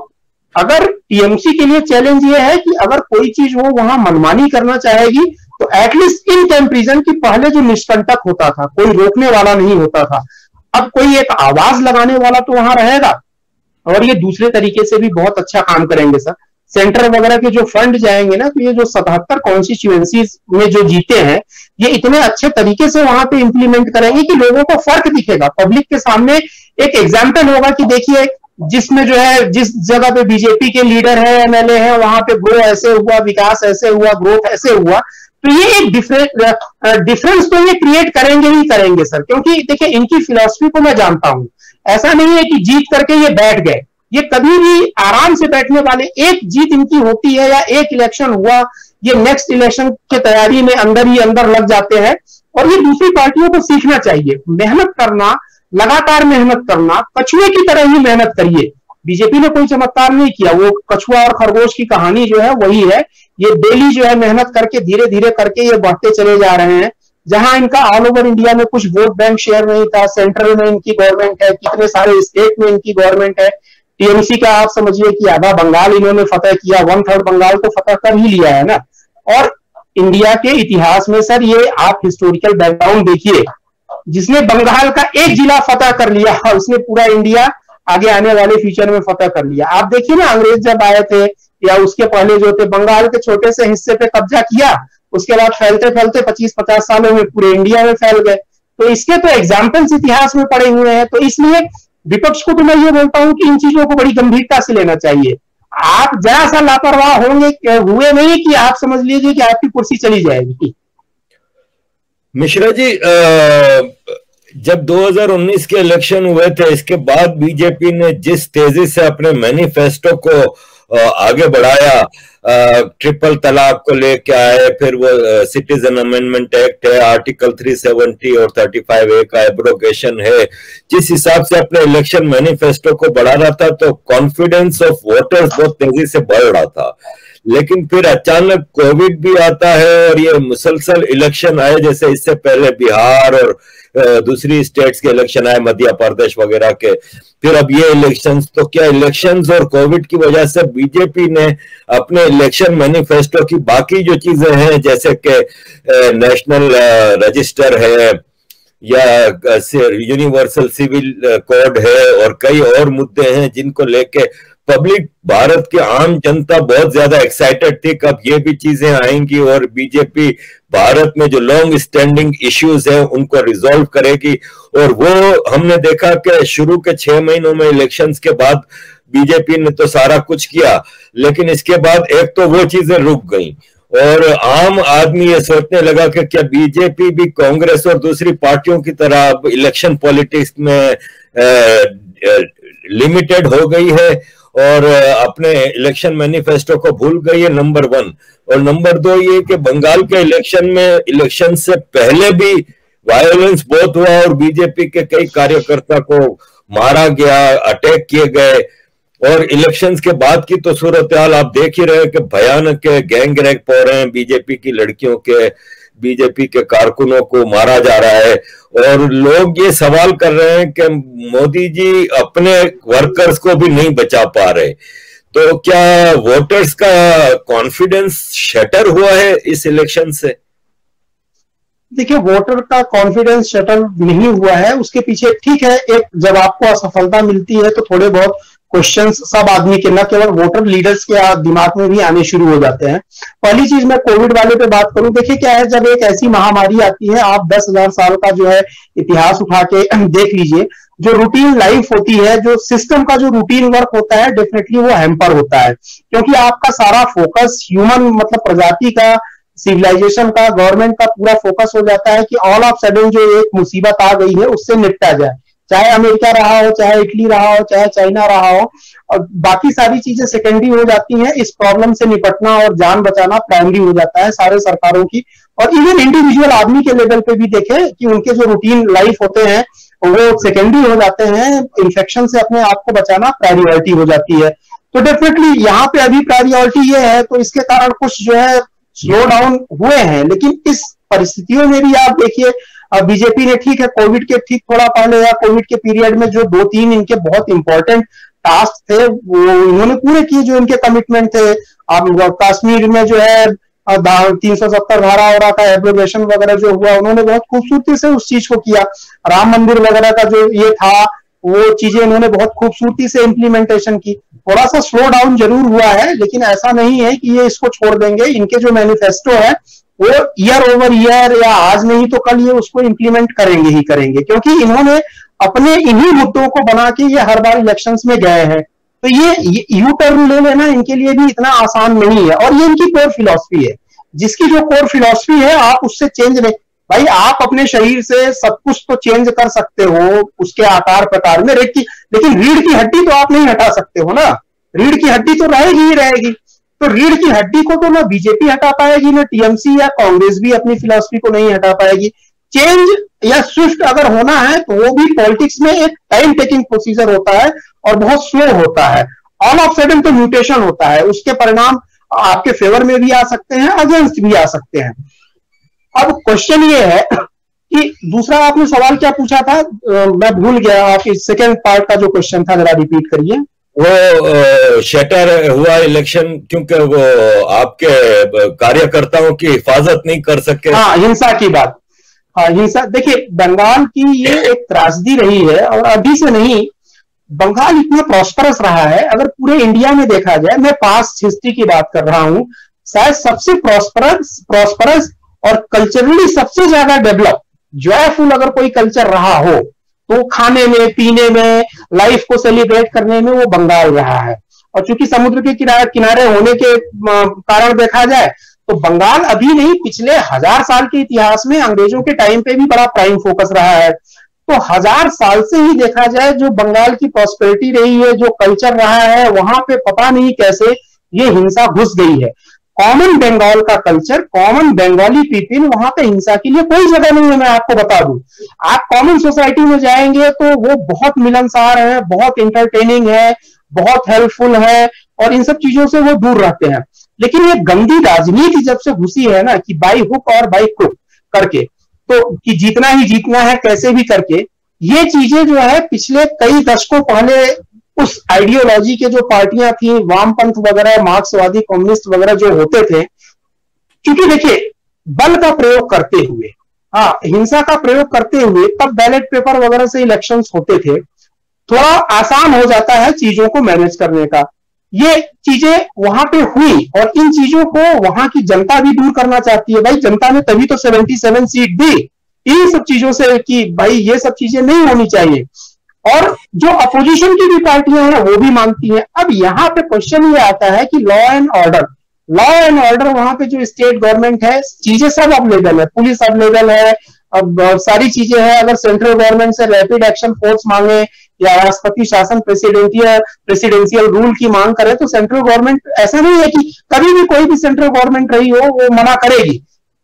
अगर TMC के लिए चैलेंज ये है कि अगर कोई चीज वो वहां मनमानी करना चाहेगी तो एटलीस्ट इन कंपैरिजन की पहले जो निष्कंटक होता था, कोई रोकने वाला नहीं होता था, अब कोई एक आवाज लगाने वाला तो वहां रहेगा। और ये दूसरे तरीके से भी बहुत अच्छा काम करेंगे सर। सेंटर वगैरह के जो फंड जाएंगे ना, तो ये जो 77 कॉन्स्टिट्यूएंसीज में जो जीते हैं ये इतने अच्छे तरीके से वहां पे इंप्लीमेंट करेंगे कि लोगों को फर्क दिखेगा, पब्लिक के सामने एक एग्जाम्पल होगा कि देखिए जिसमें जो है, जिस जगह पे बीजेपी के लीडर है, MLA है, वहां पे ग्रो ऐसे हुआ, विकास ऐसे हुआ, ग्रोथ ऐसे हुआ। तो ये एक डिफरेंस तो ये क्रिएट करेंगे ही करेंगे सर, क्योंकि देखिए इनकी फिलॉसफी को मैं जानता हूँ। ऐसा नहीं है कि जीत करके ये बैठ गए, ये कभी भी आराम से बैठने वाले, एक जीत इनकी होती है या एक इलेक्शन हुआ, ये नेक्स्ट इलेक्शन के तैयारी में अंदर ही अंदर लग जाते हैं। और ये दूसरी पार्टियों को सीखना चाहिए, मेहनत करना, लगातार मेहनत करना, कछुए की तरह ही मेहनत करिए। बीजेपी ने कोई चमत्कार नहीं किया, वो कछुआ और खरगोश की कहानी जो है वही है। ये डेली जो है मेहनत करके, धीरे धीरे करके ये बढ़ते चले जा रहे हैं। जहां इनका ऑल ओवर इंडिया में कुछ वोट बैंक शेयर नहीं था, सेंट्रल में इनकी गवर्नमेंट है, कितने सारे स्टेट में इनकी गवर्नमेंट है। TMC का आप समझिए कि आधा बंगाल इन्होंने फतह किया, 1/3 बंगाल को फतह कर ही लिया है ना। और इंडिया के इतिहास में सर ये आप हिस्टोरिकल बैकग्राउंड देखिए, जिसने बंगाल का एक जिला फतह कर लिया और उसने पूरा इंडिया आगे आने वाले फ्यूचर में फतह कर लिया। आप देखिए ना, अंग्रेज जब आए थे या उसके पहले जो थे, बंगाल के छोटे से हिस्से पे कब्जा किया, उसके बाद फैलते फैलते 25-50 सालों में पूरे इंडिया में फैल गए। तो इसके तो एग्जाम्पल्स इतिहास में पड़े हुए हैं। तो इसलिए विपक्ष को तो मैं ये बोलता हूं कि इन चीजों को बड़ी गंभीरता से लेना चाहिए। आप जरा सा लापरवाह होंगे हुए नहीं कि आप समझ लीजिए कि आपकी कुर्सी चली जाएगी। मिश्रा जी, जब 2019 के इलेक्शन हुए थे, इसके बाद बीजेपी ने जिस तेजी से अपने मैनिफेस्टो को आगे बढ़ाया, ट्रिपल तलाक को लेके आए, फिर वो सिटीजन अमेंडमेंट एक्ट है, आर्टिकल 370 और 35A का एब्रोगेशन है, जिस हिसाब से अपने इलेक्शन मैनिफेस्टो को बढ़ा रहा था, तो कॉन्फिडेंस ऑफ वोटर्स बहुत तेजी से बढ़ रहा था। लेकिन फिर अचानक कोविड भी आता है और ये मुसलसल इलेक्शन आए, जैसे इससे पहले बिहार और दूसरी स्टेट्स के इलेक्शन आए, मध्य प्रदेश वगैरह के, फिर अब ये इलेक्शंस। तो क्या इलेक्शंस और कोविड की वजह से बीजेपी ने अपने इलेक्शन मैनिफेस्टो की बाकी जो चीजें हैं, जैसे कि नेशनल रजिस्टर है या यूनिवर्सल सिविल कोड है और कई और मुद्दे हैं जिनको लेके पब्लिक, भारत की आम जनता बहुत ज्यादा एक्साइटेड थी कि अब ये भी चीजें आएंगी और बीजेपी भारत में जो लॉन्ग स्टैंडिंग इश्यूज हैं उनको रिजॉल्व करेगी। और वो हमने देखा कि शुरू के 6 महीनों में इलेक्शंस के बाद बीजेपी ने तो सारा कुछ किया, लेकिन इसके बाद एक तो वो चीजें रुक गई और आम आदमी ये सोचने लगा कि क्या बीजेपी भी कांग्रेस और दूसरी पार्टियों की तरह अब इलेक्शन पॉलिटिक्स में लिमिटेड हो गई है और अपने इलेक्शन मैनिफेस्टो को भूल गई है, नंबर 1। और नंबर 2 ये कि बंगाल के इलेक्शन में इलेक्शन से पहले भी वायलेंस बहुत हुआ और बीजेपी के कई कार्यकर्ता को मारा गया, अटैक किए गए। और इलेक्शंस के बाद की तो सूरत हाल आप देख ही रहे हैं कि भयानक है, गैंग रेप हो रहे हैं, बीजेपी की लड़कियों के, बीजेपी के कारकुनों को मारा जा रहा है। और लोग ये सवाल कर रहे हैं कि मोदी जी अपने वर्कर्स को भी नहीं बचा पा रहे, तो क्या वोटर्स का कॉन्फिडेंस शटर हुआ है इस इलेक्शन से? देखिए, वोटर का कॉन्फिडेंस शटर नहीं हुआ है, उसके पीछे ठीक है, एक जब आपको असफलता मिलती है तो थोड़े बहुत क्वेश्चंस सब आदमी के, न केवल वोटर, लीडर्स के दिमाग में भी आने शुरू हो जाते हैं। पहली चीज मैं कोविड वाले पे बात करूं, देखिए क्या है, जब एक ऐसी महामारी आती है, आप 10,000 साल का जो है इतिहास उठा के देख लीजिए, जो रूटीन लाइफ होती है, जो सिस्टम का जो रूटीन वर्क होता है, डेफिनेटली वो हैम्पर होता है, क्योंकि आपका सारा फोकस ह्यूमन, मतलब प्रजाति का, सिविलाइजेशन का, गवर्नमेंट का पूरा फोकस हो जाता है कि ऑल ऑफ सडन जो एक मुसीबत आ गई है उससे निपटा जाए, चाहे अमेरिका रहा हो, चाहे इटली रहा हो, चाहे चाइना रहा हो, और बाकी सारी चीजें सेकेंडरी हो जाती हैं। इस प्रॉब्लम से निपटना और जान बचाना प्राइमरी हो जाता है सारे सरकारों की। और इवन इंडिविजुअल आदमी के लेवल पे भी देखें कि उनके जो रूटीन लाइफ होते हैं वो सेकेंडरी हो जाते हैं, इन्फेक्शन से अपने आप को बचाना प्रायोरिटी हो जाती है। तो डेफिनेटली यहाँ पे अभी प्रायोरिटी ये है, तो इसके कारण कुछ जो है स्लो डाउन हुए हैं। लेकिन इस परिस्थितियों में भी आप देखिए, अब बीजेपी ने, ठीक है, कोविड के ठीक थोड़ा पहले या कोविड के पीरियड में जो 2-3 इनके बहुत इंपॉर्टेंट टास्क थे वो इन्होंने पूरे किए, जो इनके कमिटमेंट थे। आप कश्मीर में जो है 370 धारा वगैरह का एब्रोगेशन वगैरह जो हुआ, उन्होंने बहुत खूबसूरती से उस चीज को किया। राम मंदिर वगैरह का जो ये था, वो चीजें इन्होंने बहुत खूबसूरती से इम्प्लीमेंटेशन की। थोड़ा सा स्लो डाउन जरूर हुआ है, लेकिन ऐसा नहीं है कि ये इसको छोड़ देंगे। इनके जो मैनिफेस्टो है वो ईयर ओवर ईयर, या आज नहीं तो कल ये उसको इम्प्लीमेंट करेंगे ही करेंगे, क्योंकि इन्होंने अपने इन्हीं मुद्दों को बना के ये हर बार इलेक्शंस में गए हैं। तो ये यू टर्न ले लेना इनके लिए भी इतना आसान नहीं है, और ये इनकी कोर फिलॉसफी है, जिसकी जो कोर फिलॉसफी है आप उससे चेंज नहीं, भाई आप अपने शरीर से सब कुछ तो चेंज कर सकते हो उसके आकार प्रकार में, लेकिन रीढ़ की हड्डी तो आप नहीं हटा सकते हो ना, रीढ़ की हड्डी तो रहेगी ही रहेगी। तो रीढ़ की हड्डी को तो ना बीजेपी हटा पाएगी, ना टीएमसी या कांग्रेस भी अपनी फिलॉसफी को नहीं हटा पाएगी। चेंज या स्विफ्ट अगर होना है तो वो भी पॉलिटिक्स में एक टाइम टेकिंग प्रोसीजर होता है और बहुत स्लो होता है। ऑल ऑफ सडन तो म्यूटेशन होता है, उसके परिणाम आपके फेवर में भी आ सकते हैं, अगेंस्ट भी आ सकते हैं। अब क्वेश्चन ये है कि दूसरा आपने सवाल क्या पूछा था, मैं भूल गया, आपके सेकेंड पार्ट का जो क्वेश्चन था जरा रिपीट करिए। वो शटर हुआ इलेक्शन क्योंकि वो आपके कार्यकर्ताओं की हिफाजत नहीं कर सके। हाँ, हिंसा की बात। हाँ, हिंसा, देखिए बंगाल की ये एक त्रासदी रही है, और अभी से नहीं, बंगाल इतना प्रॉस्परस रहा है, अगर पूरे इंडिया में देखा जाए, मैं पास्ट हिस्ट्री की बात कर रहा हूँ, शायद सबसे प्रॉस्परस और कल्चरली सबसे ज्यादा डेवलप, जॉयफुल अगर कोई कल्चर रहा हो तो खाने में, पीने में, लाइफ को सेलिब्रेट करने में वो बंगाल रहा है। और चूंकि समुद्र के किनारे होने के कारण देखा जाए तो बंगाल अभी नहीं, पिछले 1000 साल के इतिहास में अंग्रेजों के टाइम पे भी बड़ा प्राइम फोकस रहा है। तो 1000 साल से ही देखा जाए जो बंगाल की प्रॉस्पेरिटी रही है, जो कल्चर रहा है, वहां पे पता नहीं कैसे ये हिंसा घुस गई है। कॉमन बंगाल का कल्चर, कॉमन बंगाली पीपल, वहां पे हिंसा के लिए कोई जगह नहीं है। मैं आपको बता दूं, आप कॉमन सोसाइटी में जाएंगे तो वो बहुत मिलनसार है, बहुत इंटरटेनिंग है, बहुत हेल्पफुल है, और इन सब चीजों से वो दूर रहते हैं। लेकिन ये गंदी राजनीति जब से घुसी है ना कि बाई हुक और बाई क्रुक करके, तो कि जीतना ही जीतना है कैसे भी करके, ये चीजें जो है पिछले कई दशकों पहले उस आइडियोलॉजी के जो पार्टियां थी, वामपंथ वगैरह, मार्क्सवादी, कम्युनिस्ट वगैरह जो होते थे, क्योंकि देखिए बल का प्रयोग करते हुए, हाँ, हिंसा का प्रयोग करते हुए तब बैलेट पेपर वगैरह से इलेक्शंस होते थे, थोड़ा आसान हो जाता है चीजों को मैनेज करने का। ये चीजें वहां पे हुई और इन चीजों को वहां की जनता भी दूर करना चाहती है। भाई जनता ने तभी तो 77 सीट दी इन सब चीजों से कि भाई ये सब चीजें नहीं होनी चाहिए, और जो अपोजिशन की भी पार्टियां हैं वो भी मांगती हैं। अब यहाँ पे क्वेश्चन ये आता है कि लॉ एंड ऑर्डर वहां पे जो स्टेट गवर्नमेंट है, चीजें सब अवेलेबल है, पुलिस अवेलेबल है, अब सारी चीजें हैं। अगर सेंट्रल गवर्नमेंट से रैपिड एक्शन फोर्स मांगे या राष्ट्रपति शासन प्रेसिडेंशियल रूल की मांग करे तो सेंट्रल गवर्नमेंट, ऐसा नहीं है कि कभी भी कोई भी सेंट्रल गवर्नमेंट रही हो वो मना करेगी।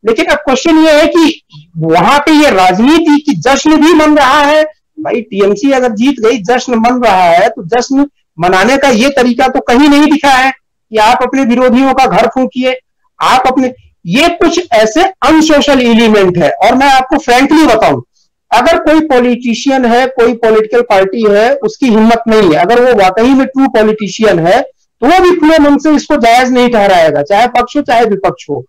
लेकिन अब क्वेश्चन ये है कि वहां पे ये राजनीति की जश्न भी मन रहा है। भाई टीएमसी अगर जीत गई जश्न मन रहा है, तो जश्न मनाने का ये तरीका तो कहीं नहीं दिखा है कि आप अपने विरोधियों का घर फूंकिए, आप अपने, ये कुछ ऐसे अनसोशल एलिमेंट है। और मैं आपको फ्रेंकली बताऊं, अगर कोई पॉलिटिशियन है, कोई पॉलिटिकल पार्टी है, उसकी हिम्मत नहीं है, अगर वो वाकई में ट्रू पॉलिटिशियन है तो वो भी खुले मन से इसको जायज नहीं ठहराएगा, चाहे पक्ष हो चाहे विपक्ष हो।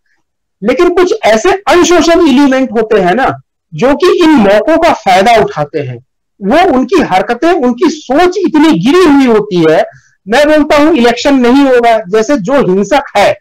लेकिन कुछ ऐसे अनसोशल एलिमेंट होते हैं ना जो कि इन मौकों का फायदा उठाते हैं, वो उनकी हरकतें, उनकी सोच इतनी गिरी हुई होती है। मैं बोलता हूं इलेक्शन नहीं होगा, जैसे जो हिंसक है,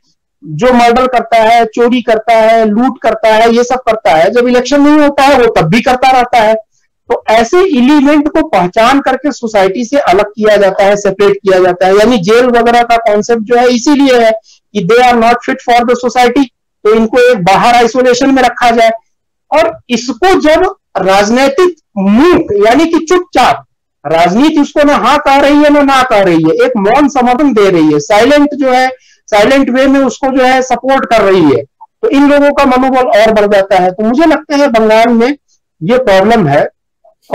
जो मर्डर करता है, चोरी करता है, लूट करता है, ये सब करता है, जब इलेक्शन नहीं होता है वो तब भी करता रहता है। तो ऐसे एलिमेंट को पहचान करके सोसाइटी से अलग किया जाता है, सेपरेट किया जाता है। यानी जेल वगैरह का कॉन्सेप्ट जो है इसीलिए है कि they are not fit for the society, तो इनको एक बाहर आइसोलेशन में रखा जाए। और इसको जब राजनीतिक मूक यानी कि चुपचाप राजनीति उसको ना हाँ कह रही है ना ना कह रही है, एक मौन समर्थन दे रही है, साइलेंट वे में उसको जो है सपोर्ट कर रही है, तो इन लोगों का मनोबल और बढ़ जाता है। तो मुझे लगता है बंगाल में ये प्रॉब्लम है,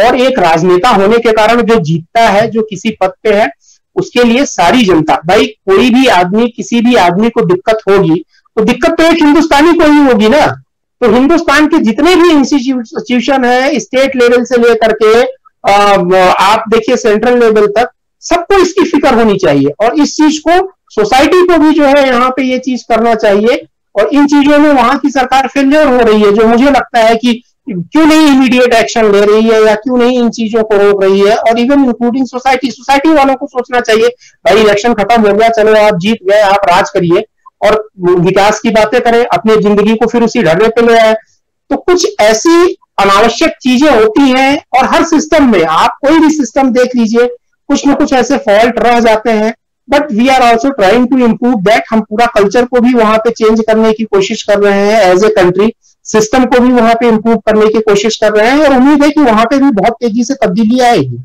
और एक राजनेता होने के कारण जो जीतता है, जो किसी पद पे है, उसके लिए सारी जनता, भाई कोई भी आदमी, किसी भी आदमी को दिक्कत होगी तो दिक्कत तो एक हिंदुस्तानी को ही होगी ना। तो हिंदुस्तान के जितने भी इंस्टीट्यूशन है, स्टेट लेवल से लेकर के आप देखिए सेंट्रल लेवल तक, सबको इसकी फिक्र होनी चाहिए। और इस चीज को सोसाइटी को भी जो है यहाँ पे ये चीज करना चाहिए, और इन चीजों में वहां की सरकार फेलियर हो रही है, जो मुझे लगता है कि क्यों नहीं इमीडिएट एक्शन ले रही है या क्यों नहीं इन चीजों को रोक रही है। और इवन इंक्लूडिंग सोसाइटी वालों को सोचना चाहिए, भाई इलेक्शन खत्म हो गया, चलो आप जीत गए, आप राज करिए और विकास की बातें करें, अपनी जिंदगी को फिर उसी ढर्रे पे ले आए। तो कुछ ऐसी अनावश्यक चीजें होती हैं, और हर सिस्टम में, आप कोई भी सिस्टम देख लीजिए, कुछ ना कुछ ऐसे फॉल्ट रह जाते हैं। But we are also trying to improve that, हम पूरा कल्चर को भी वहां पे चेंज करने की कोशिश कर रहे हैं एज ए कंट्री, सिस्टम को भी वहां पे इम्प्रूव करने की कोशिश कर रहे हैं, और उम्मीद है कि वहां पे भी बहुत तेजी से तब्दीली आएगी।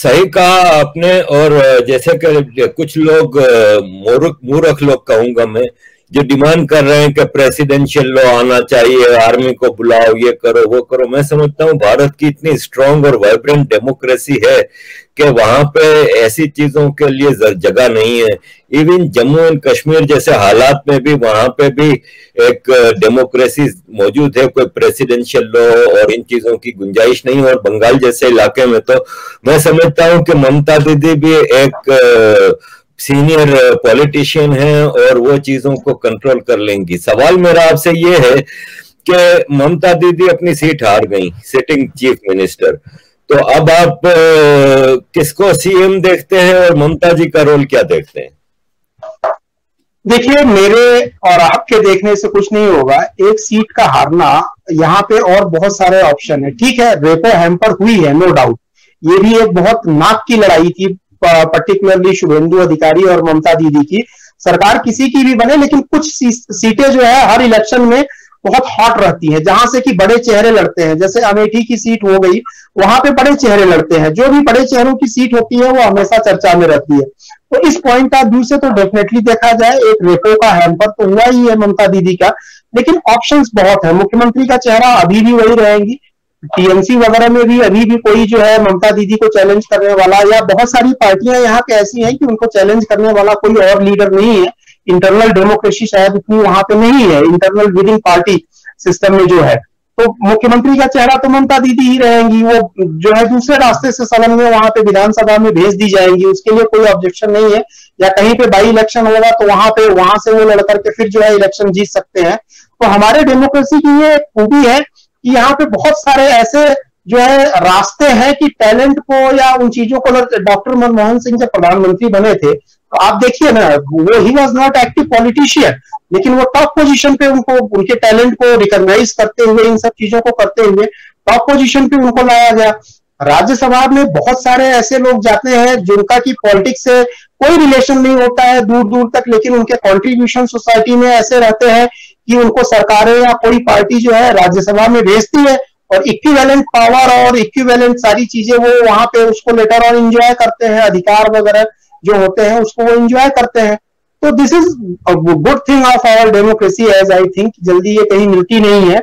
सही कहा आपने। और जैसे कि कुछ लोग, मूर्ख लोग कहूंगा मैं, जो डिमांड कर रहे हैं कि प्रेसिडेंशियल लॉ आना चाहिए, आर्मी को बुलाओ, ये करो वो करो, मैं समझता हूँ भारत की इतनी स्ट्रांग और वाइब्रेंट डेमोक्रेसी है कि वहां पे ऐसी चीजों के लिए जगह नहीं है। इवन जम्मू एंड कश्मीर जैसे हालात में भी वहां पे भी एक डेमोक्रेसी मौजूद है, कोई प्रेसिडेंशियल लॉ और इन चीजों की गुंजाइश नहीं है। और बंगाल जैसे इलाके में तो मैं समझता हूँ कि ममता दीदी भी एक सीनियर पॉलिटिशियन है और वो चीजों को कंट्रोल कर लेंगी। सवाल मेरा आपसे ये है कि ममता दीदी अपनी सीट हार गई, सिटिंग चीफ मिनिस्टर, तो अब आप किसको सीएम देखते हैं और ममता जी का रोल क्या देखते हैं? देखिए, मेरे और आपके देखने से कुछ नहीं होगा। एक सीट का हारना, यहाँ पे और बहुत सारे ऑप्शन है। ठीक है, रेपो हैम्पर हुई है, नो डाउट, ये भी एक बहुत नाक की लड़ाई थी, पर्टिकुलरली शुभेंदु अधिकारी और ममता दीदी की। सरकार किसी की भी बने, लेकिन कुछ सीटें जो है हर इलेक्शन में बहुत हॉट रहती हैं, जहां से कि बड़े चेहरे लड़ते हैं। जैसे अमेठी की सीट हो गई, वहां पे बड़े चेहरे लड़ते हैं, जो भी बड़े चेहरों की सीट होती है वो हमेशा चर्चा में रहती है। तो इस पॉइंट का व्यू से तो डेफिनेटली देखा जाए, एक रेपो का हैम्पर तो हुआ ही है ममता दीदी का, लेकिन ऑप्शन बहुत है। मुख्यमंत्री का चेहरा अभी भी वही रहेंगी, टीएमसी वगैरह में भी अभी भी कोई जो है ममता दीदी को चैलेंज करने वाला या बहुत सारी पार्टियां यहाँ पे ऐसी हैं कि उनको चैलेंज करने वाला कोई और लीडर नहीं है। इंटरनल डेमोक्रेसी शायद इतनी वहां पे नहीं है, इंटरनल विदिन पार्टी सिस्टम में जो है, तो मुख्यमंत्री का चेहरा तो ममता दीदी ही रहेंगी। वो जो है दूसरे रास्ते से सदन में वहां पे विधानसभा में भेज दी जाएंगी, उसके लिए कोई ऑब्जेक्शन नहीं है। या कहीं पे बाई इलेक्शन होगा तो वहां से वो लड़ करके फिर जो है इलेक्शन जीत सकते हैं। तो हमारे डेमोक्रेसी की ये खूबी है कि यहाँ पे बहुत सारे ऐसे जो है रास्ते हैं कि टैलेंट को या उन चीजों को, डॉक्टर मनमोहन सिंह जब प्रधानमंत्री बने थे तो आप देखिए ना, वो he was not active politician, लेकिन वो टॉप पोजीशन पे उनको, उनके टैलेंट को रिकॉग्नाइज करते हुए, इन सब चीजों को करते हुए टॉप पोजीशन पे उनको लाया गया। राज्यसभा में बहुत सारे ऐसे लोग जाते हैं जिनका की पॉलिटिक्स से कोई रिलेशन नहीं होता है दूर दूर तक, लेकिन उनके कॉन्ट्रीब्यूशन सोसाइटी में ऐसे रहते हैं कि उनको सरकारें या कोई पार्टी जो है राज्यसभा में भेजती है और इक्विवेलेंट पावर और इक्विवेलेंट सारी चीजें वो वहां पे उसको लेटर ऑन एंजॉय करते हैं, अधिकार वगैरह जो होते हैं उसको वो एंजॉय करते हैं। तो this is a good thing of our democracy as I think, जल्दी ये कहीं मिलती नहीं है।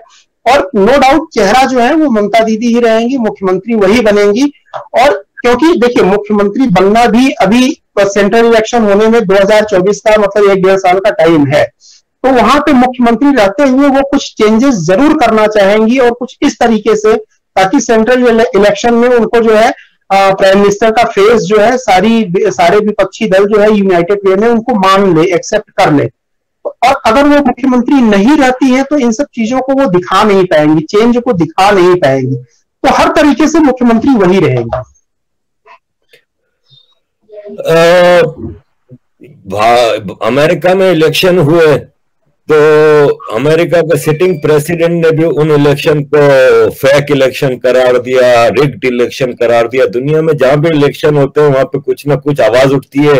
और नो डाउट चेहरा जो है वो ममता दीदी ही रहेंगी, मुख्यमंत्री वही बनेंगी। और क्योंकि देखिए मुख्यमंत्री बनना भी अभी सेंट्रल इलेक्शन होने में 2024 का मतलब 1-1.5 साल का टाइम है, तो वहां पे मुख्यमंत्री रहते हुए वो कुछ चेंजेस जरूर करना चाहेंगी और कुछ इस तरीके से, ताकि सेंट्रल इलेक्शन में उनको जो है प्राइम मिनिस्टर का फेस जो है सारे विपक्षी दल जो है यूनाइटेड वे में उनको मान ले, एक्सेप्ट कर ले। और अगर वो मुख्यमंत्री नहीं रहती है तो इन सब चीजों को वो दिखा नहीं पाएंगी, चेंज को दिखा नहीं पाएंगी। तो हर तरीके से मुख्यमंत्री वही रहेगा। अमेरिका में इलेक्शन हुए तो अमेरिका के सिटिंग प्रेसिडेंट ने भी उन इलेक्शन को फेक इलेक्शन करार दिया, रिग्ड इलेक्शन करार दिया। दुनिया में जहां भी इलेक्शन होते हैं वहां पे कुछ ना कुछ आवाज उठती है।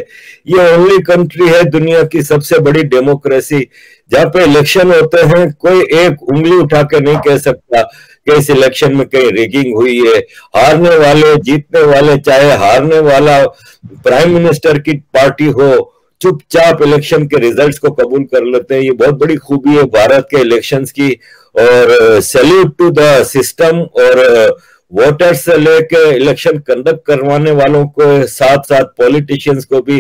ये ओनली कंट्री है दुनिया की सबसे बड़ी डेमोक्रेसी जहां पे इलेक्शन होते हैं, कोई एक उंगली उठा के नहीं कह सकता कि इस इलेक्शन में कहीं रिगिंग हुई है। हारने वाले जीतने वाले, चाहे हारने वाला प्राइम मिनिस्टर की पार्टी हो, चुपचाप इलेक्शन के रिजल्ट्स को कबूल कर लेते हैं। ये बहुत बड़ी खूबी है भारत के इलेक्शंस की। और सैल्यूट टू द सिस्टम। और वोटर्स से लेके इलेक्शन कंडक्ट करवाने वालों को, साथ साथ पॉलिटिशियंस को भी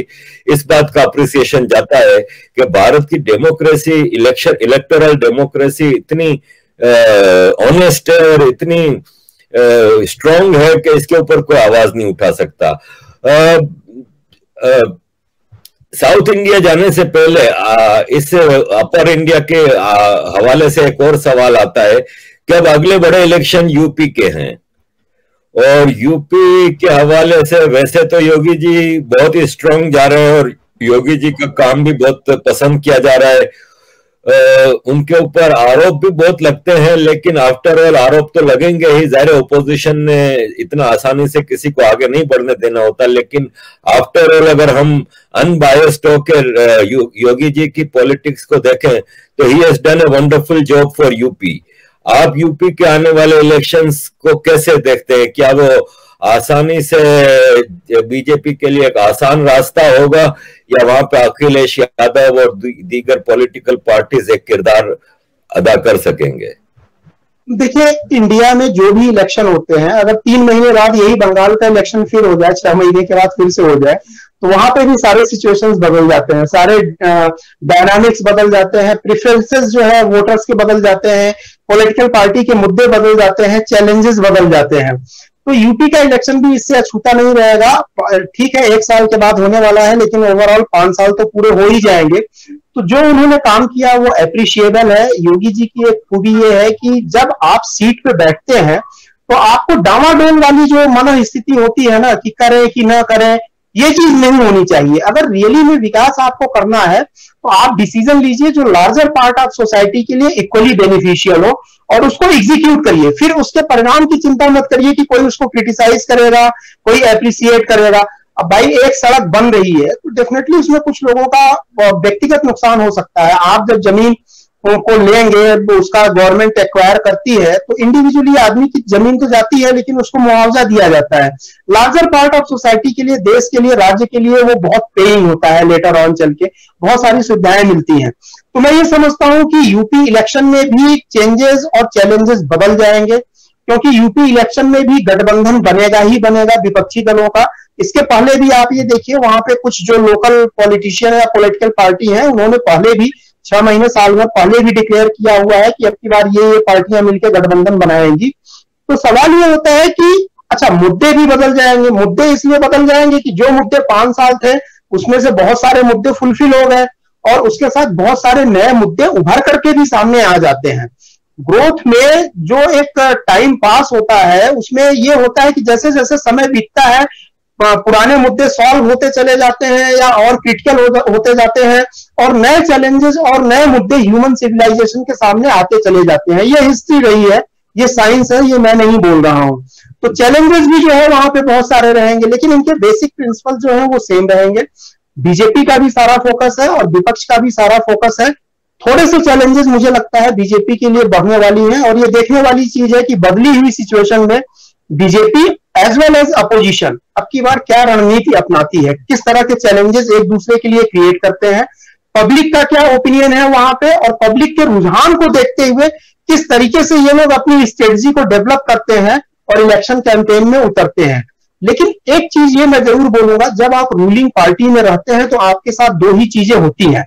इस बात का अप्रिसिएशन जाता है कि भारत की डेमोक्रेसी, इलेक्शन इलेक्टोरल डेमोक्रेसी इतनी ऑनेस्ट है और इतनी स्ट्रॉन्ग है कि इसके ऊपर कोई आवाज नहीं उठा सकता। साउथ इंडिया जाने से पहले इस अपर इंडिया के हवाले से एक और सवाल आता है कि अब अगले बड़े इलेक्शन यूपी के हैं और यूपी के हवाले से वैसे तो योगी जी बहुत ही स्ट्रांग जा रहे हैं और योगी जी का काम भी बहुत पसंद किया जा रहा है। उनके ऊपर आरोप भी बहुत लगते हैं, लेकिन आफ्टर ऑल आरोप तो लगेंगे ही, जाहिर है ओपोजिशन ने इतना आसानी से किसी को आगे नहीं बढ़ने देना होता। लेकिन आफ्टर ऑल अगर हम अनबायस्ड होकर योगी जी की पॉलिटिक्स को देखें तो he has done a wonderful job for UP. आप यूपी के आने वाले इलेक्शंस को कैसे देखते हैं? क्या वो आसानी से बीजेपी के लिए एक आसान रास्ता होगा या वहां पे अखिलेश यादव और दीगर पॉलिटिकल पार्टीज एक किरदार अदा कर सकेंगे? देखिए इंडिया में जो भी इलेक्शन होते हैं, अगर 3 महीने बाद यही बंगाल का इलेक्शन फिर हो जाए, 6 महीने के बाद फिर से हो जाए, तो वहां पे भी सारे सिचुएशंस बदल जाते हैं, सारे डायनामिक्स बदल जाते हैं, प्रेफरेंसेस जो है वोटर्स के बदल जाते हैं, पॉलिटिकल पार्टी के मुद्दे बदल जाते हैं, चैलेंजेस बदल जाते हैं। तो यूपी का इलेक्शन भी इससे अछूता नहीं रहेगा। ठीक है 1 साल के बाद होने वाला है, लेकिन ओवरऑल 5 साल तो पूरे हो ही जाएंगे। तो जो उन्होंने काम किया वो एप्रिशिएबल है। योगी जी की एक खूबी ये है कि जब आप सीट पे बैठते हैं तो आपको डामाडोल वाली जो मन स्थिति होती है ना, कि करें कि ना करें, ये चीज नहीं होनी चाहिए। अगर रियली में विकास आपको करना है तो आप डिसीजन लीजिए जो लार्जर पार्ट ऑफ सोसाइटी के लिए इक्वली बेनिफिशियल हो और उसको एग्जीक्यूट करिए। फिर उसके परिणाम की चिंता मत करिए कि कोई उसको क्रिटिसाइज करेगा, कोई एप्रिसिएट करेगा। अब भाई एक सड़क बन रही है तो डेफिनेटली उसमें कुछ लोगों का व्यक्तिगत नुकसान हो सकता है। आप जब जमीन को लेंगे तो उसका गवर्नमेंट एक्वायर करती है, तो इंडिविजुअली आदमी की जमीन तो जाती है लेकिन उसको मुआवजा दिया जाता है। लार्जर पार्ट ऑफ सोसाइटी के लिए, देश के लिए, राज्य के लिए वो बहुत पेइंग होता है, लेटर ऑन चल के बहुत सारी सुविधाएं मिलती हैं। तो मैं ये समझता हूं कि यूपी इलेक्शन में भी चेंजेस और चैलेंजेस बदल जाएंगे। क्योंकि यूपी इलेक्शन में भी गठबंधन बनेगा ही बनेगा विपक्षी दलों का। इसके पहले भी आप ये देखिए वहां पे कुछ जो लोकल पॉलिटिशियन या पॉलिटिकल पार्टी हैं उन्होंने पहले भी 6 महीने साल में पहले भी डिक्लेयर किया हुआ है कि अब की बार ये पार्टियां मिलकर गठबंधन बनाएंगी। तो सवाल ये होता है कि अच्छा मुद्दे भी बदल जाएंगे। मुद्दे इसलिए बदल जाएंगे कि जो मुद्दे 5 साल थे उसमें से बहुत सारे मुद्दे फुलफिल हो गए और उसके साथ बहुत सारे नए मुद्दे उभर करके भी सामने आ जाते हैं। ग्रोथ में जो एक टाइम पास होता है उसमें ये होता है कि जैसे जैसे समय बीतता है पुराने मुद्दे सॉल्व होते चले जाते हैं या और क्रिटिकल होते जाते हैं और नए चैलेंजेस और नए मुद्दे ह्यूमन सिविलाइजेशन के सामने आते चले जाते हैं। ये हिस्ट्री रही है, ये साइंस है, ये मैं नहीं बोल रहा हूँ। तो चैलेंजेस भी जो है वहां पे बहुत सारे रहेंगे लेकिन इनके बेसिक प्रिंसिपल जो है वो सेम रहेंगे। बीजेपी का भी सारा फोकस है और विपक्ष का भी सारा फोकस है। थोड़े से चैलेंजेस मुझे लगता है बीजेपी के लिए बढ़ने वाली हैं और ये देखने वाली चीज है कि बदली हुई सिचुएशन में BJP as well as opposition अब की बार क्या रणनीति अपनाती है, किस तरह के चैलेंजेस एक दूसरे के लिए क्रिएट करते हैं, पब्लिक का क्या ओपिनियन है वहां पे और पब्लिक के रुझान को देखते हुए किस तरीके से ये लोग अपनी स्ट्रेटजी को डेवलप करते हैं और इलेक्शन कैंपेन में उतरते हैं। लेकिन एक चीज ये मैं जरूर बोलूंगा, जब आप रूलिंग पार्टी में रहते हैं तो आपके साथ दो ही चीजें होती हैं।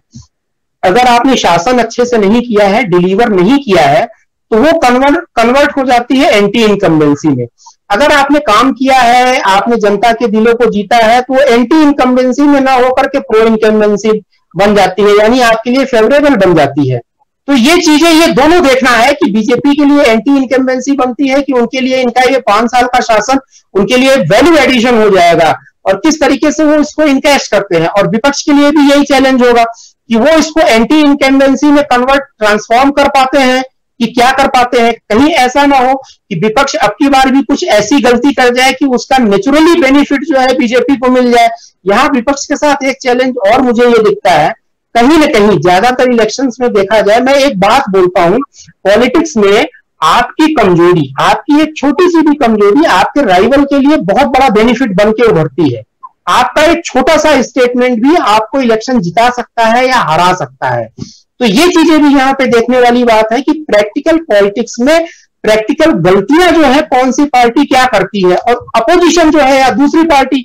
अगर आपने शासन अच्छे से नहीं किया है, डिलीवर नहीं किया है, तो वो कन्वर्ट हो जाती है एंटी इनकम्बेंसी में। अगर आपने काम किया है, आपने जनता के दिलों को जीता है, तो वो एंटी इनकम्बेंसी में ना होकर के प्रो इनकम्बेंसी बन जाती है, यानी आपके लिए फेवरेबल बन जाती है। तो ये चीजें, ये दोनों देखना है कि बीजेपी के लिए एंटी इनकम्बेंसी बनती है कि उनके लिए इनका ये 5 साल का शासन उनके लिए वैल्यू एडिशन हो जाएगा और किस तरीके से वो इसको इनकैश करते हैं। और विपक्ष के लिए भी यही चैलेंज होगा कि वो इसको एंटी इनकम्बेंसी में कन्वर्ट, ट्रांसफॉर्म कर पाते हैं कि क्या कर पाते हैं। कहीं ऐसा ना हो कि विपक्ष अब की बार भी कुछ ऐसी गलती कर जाए कि उसका नेचुरली बेनिफिट जो है बीजेपी को मिल जाए। यहाँ विपक्ष के साथ एक चैलेंज और मुझे ये दिखता है, कहीं ना कहीं ज्यादातर इलेक्शंस में देखा जाए, मैं एक बात बोलता हूं, पॉलिटिक्स में आपकी कमजोरी, आपकी एक छोटी सी भी कमजोरी आपके राइवल के लिए बहुत बड़ा बेनिफिट बन के उभरती है। आपका एक छोटा सा स्टेटमेंट भी आपको इलेक्शन जिता सकता है या हरा सकता है। तो ये चीजें भी यहाँ पे देखने वाली बात है कि प्रैक्टिकल पॉलिटिक्स में प्रैक्टिकल गलतियां जो है कौन सी पार्टी क्या करती है और अपोजिशन जो है या दूसरी पार्टी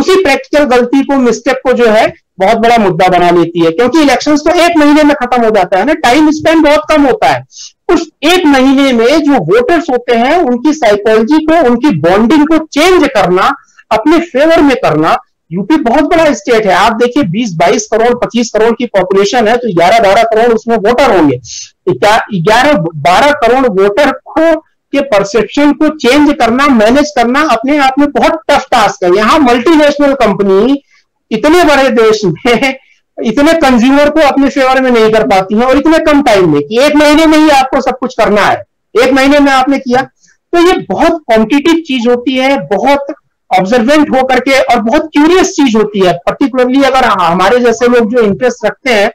उसी प्रैक्टिकल गलती को, मिस्टेप को जो है बहुत बड़ा मुद्दा बना लेती है। क्योंकि इलेक्शंस तो 1 महीने में खत्म हो जाता है ना, टाइम स्पेंड बहुत कम होता है। उस 1 महीने में जो वोटर्स होते हैं उनकी साइकोलॉजी को, उनकी बॉन्डिंग को चेंज करना, अपने फेवर में करना, यूपी बहुत बड़ा स्टेट है। आप देखिए 20-22 करोड़ 25 करोड़ की पॉपुलेशन है तो 11-12 करोड़ उसमें वोटर होंगे। 11-12 करोड़ वोटर को के परसेप्शन को चेंज करना, मैनेज करना अपने आप में बहुत टफ टास्क है। यहाँ मल्टीनेशनल कंपनी इतने बड़े देश में इतने कंज्यूमर को अपने फेवर में नहीं कर पाती है और इतने कम टाइम में कि 1 महीने में ही आपको सब कुछ करना है, 1 महीने में आपने किया। तो ये बहुत कॉम्पिटिटिव चीज होती है, बहुत ऑब्जर्वेंट होकर के, और बहुत क्यूरियस चीज होती है। पर्टिकुलरली अगर हमारे जैसे लोग जो इंटरेस्ट रखते हैं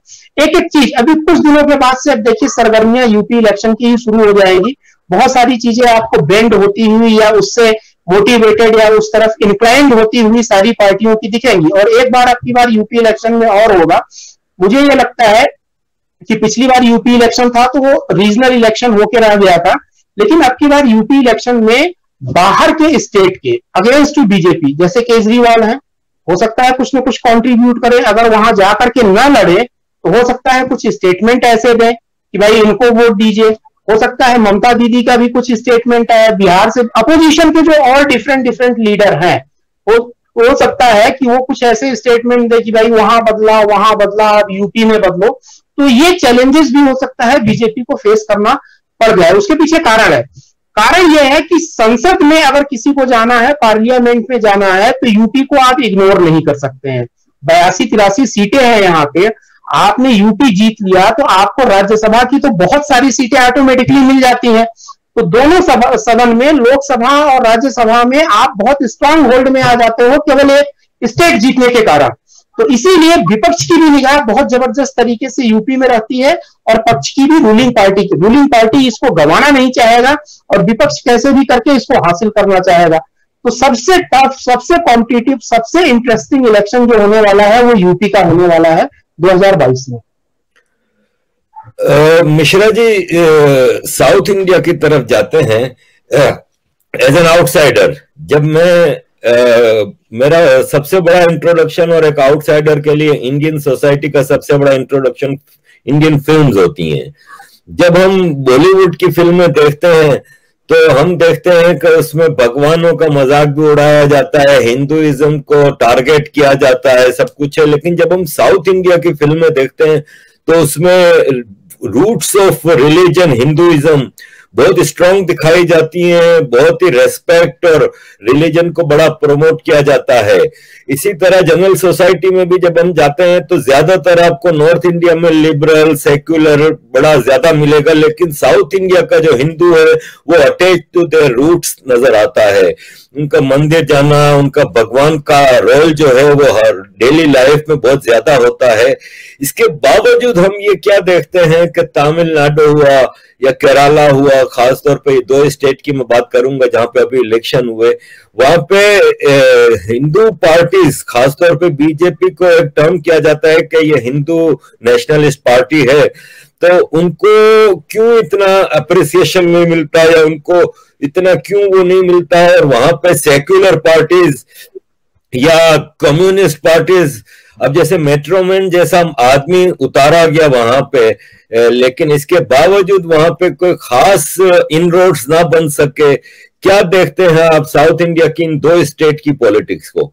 एक एक चीज, अभी कुछ दिनों के बाद से अब देखिए सरगर्मियां यूपी इलेक्शन की ही शुरू हो जाएगी। बहुत सारी चीजें आपको बेंड होती हुई या उससे मोटिवेटेड या उस तरफ इंक्लाइंड होती हुई सारी पार्टियों की दिखेंगी। और एक बार आपकी बार यूपी इलेक्शन में और होगा, मुझे ये लगता है कि पिछली बार यूपी इलेक्शन था तो वो रीजनल इलेक्शन होके रह गया था, लेकिन अब की बार यूपी इलेक्शन में बाहर के स्टेट के अगेंस्ट बीजेपी, जैसे केजरीवाल है, हो सकता है कुछ ना कुछ कंट्रीब्यूट करें। अगर वहां जाकर के ना लड़े तो हो सकता है कुछ स्टेटमेंट ऐसे दें कि भाई इनको वोट दीजिए। हो सकता है ममता दीदी का भी कुछ स्टेटमेंट आया बिहार से, अपोजिशन के जो और डिफरेंट लीडर हैं, हो सकता है कि वो कुछ ऐसे स्टेटमेंट दे कि भाई वहां बदला आप यूपी में बदलो। तो ये चैलेंजेस भी हो सकता है बीजेपी को फेस करना पड़ जाए। उसके पीछे कारण है, कारण ये है कि संसद में अगर किसी को जाना है, पार्लियामेंट में जाना है, तो यूपी को आप इग्नोर नहीं कर सकते हैं। 82-83 सीटें हैं यहाँ पे। आपने यूपी जीत लिया तो आपको राज्यसभा की तो बहुत सारी सीटें ऑटोमेटिकली मिल जाती हैं। तो दोनों सदन में, लोकसभा और राज्यसभा में, आप बहुत स्ट्रांग होल्ड में आ जाते हो केवल एक स्टेट जीतने के कारण। तो इसीलिए विपक्ष की भी निगाह बहुत जबरदस्त तरीके से यूपी में रहती है और पक्ष की भी, रूलिंग पार्टी इसको गंवाना नहीं चाहेगा और विपक्ष कैसे भी करके इसको हासिल करना चाहेगा। तो सबसे टफ, सबसे कॉम्पिटिटिव, सबसे इंटरेस्टिंग इलेक्शन जो होने वाला है वो यूपी का होने वाला है 2022 में। मिश्रा जी, साउथ इंडिया की तरफ जाते हैं। एज एन आउटसाइडर, जब मैं मेरा सबसे बड़ा इंट्रोडक्शन और एक आउटसाइडर के लिए इंडियन सोसाइटी का सबसे बड़ा इंट्रोडक्शन इंडियन फिल्म्स होती हैं। जब हम बॉलीवुड की फिल्में देखते हैं तो हम देखते हैं कि उसमें भगवानों का मजाक भी उड़ाया जाता है, हिंदुइज्म को टारगेट किया जाता है, सब कुछ है। लेकिन जब हम साउथ इंडिया की फिल्में देखते हैं तो उसमें रूट्स ऑफ रिलीजन हिंदुइज्म बहुत स्ट्रांग दिखाई जाती है, बहुत ही रेस्पेक्ट और रिलीजन को बड़ा प्रमोट किया जाता है। इसी तरह जनरल सोसाइटी में भी जब हम जाते हैं तो ज्यादातर आपको नॉर्थ इंडिया में लिबरल सेक्युलर बड़ा ज्यादा मिलेगा, लेकिन साउथ इंडिया का जो हिंदू है वो अटैच टू देयर रूट्स नजर आता है। उनका मंदिर जाना, उनका भगवान का रोल जो है वो हर डेली लाइफ में बहुत ज्यादा होता है। इसके बावजूद हम ये क्या देखते हैं कि तमिलनाडु हुआ या केरला हुआ, खासतौर पे ये दो स्टेट की मैं बात करूंगा जहां पे अभी इलेक्शन हुए, वहां पे हिंदू पार्टीज खासतौर पे बीजेपी को एक टर्म किया जाता है कि ये हिंदू नेशनलिस्ट पार्टी है। तो उनको क्यों इतना अप्रिसिएशन नहीं मिलता है या उनको इतना क्यों वो नहीं मिलता है, और वहां पे सेक्युलर पार्टीज या कम्युनिस्ट पार्टीज, अब जैसे मेट्रोमैन जैसा आदमी उतारा गया वहां पे, लेकिन इसके बावजूद वहां पे कोई खास इनरोड्स ना बन सके। क्या देखते हैं आप साउथ इंडिया की इन दो स्टेट की पॉलिटिक्स को?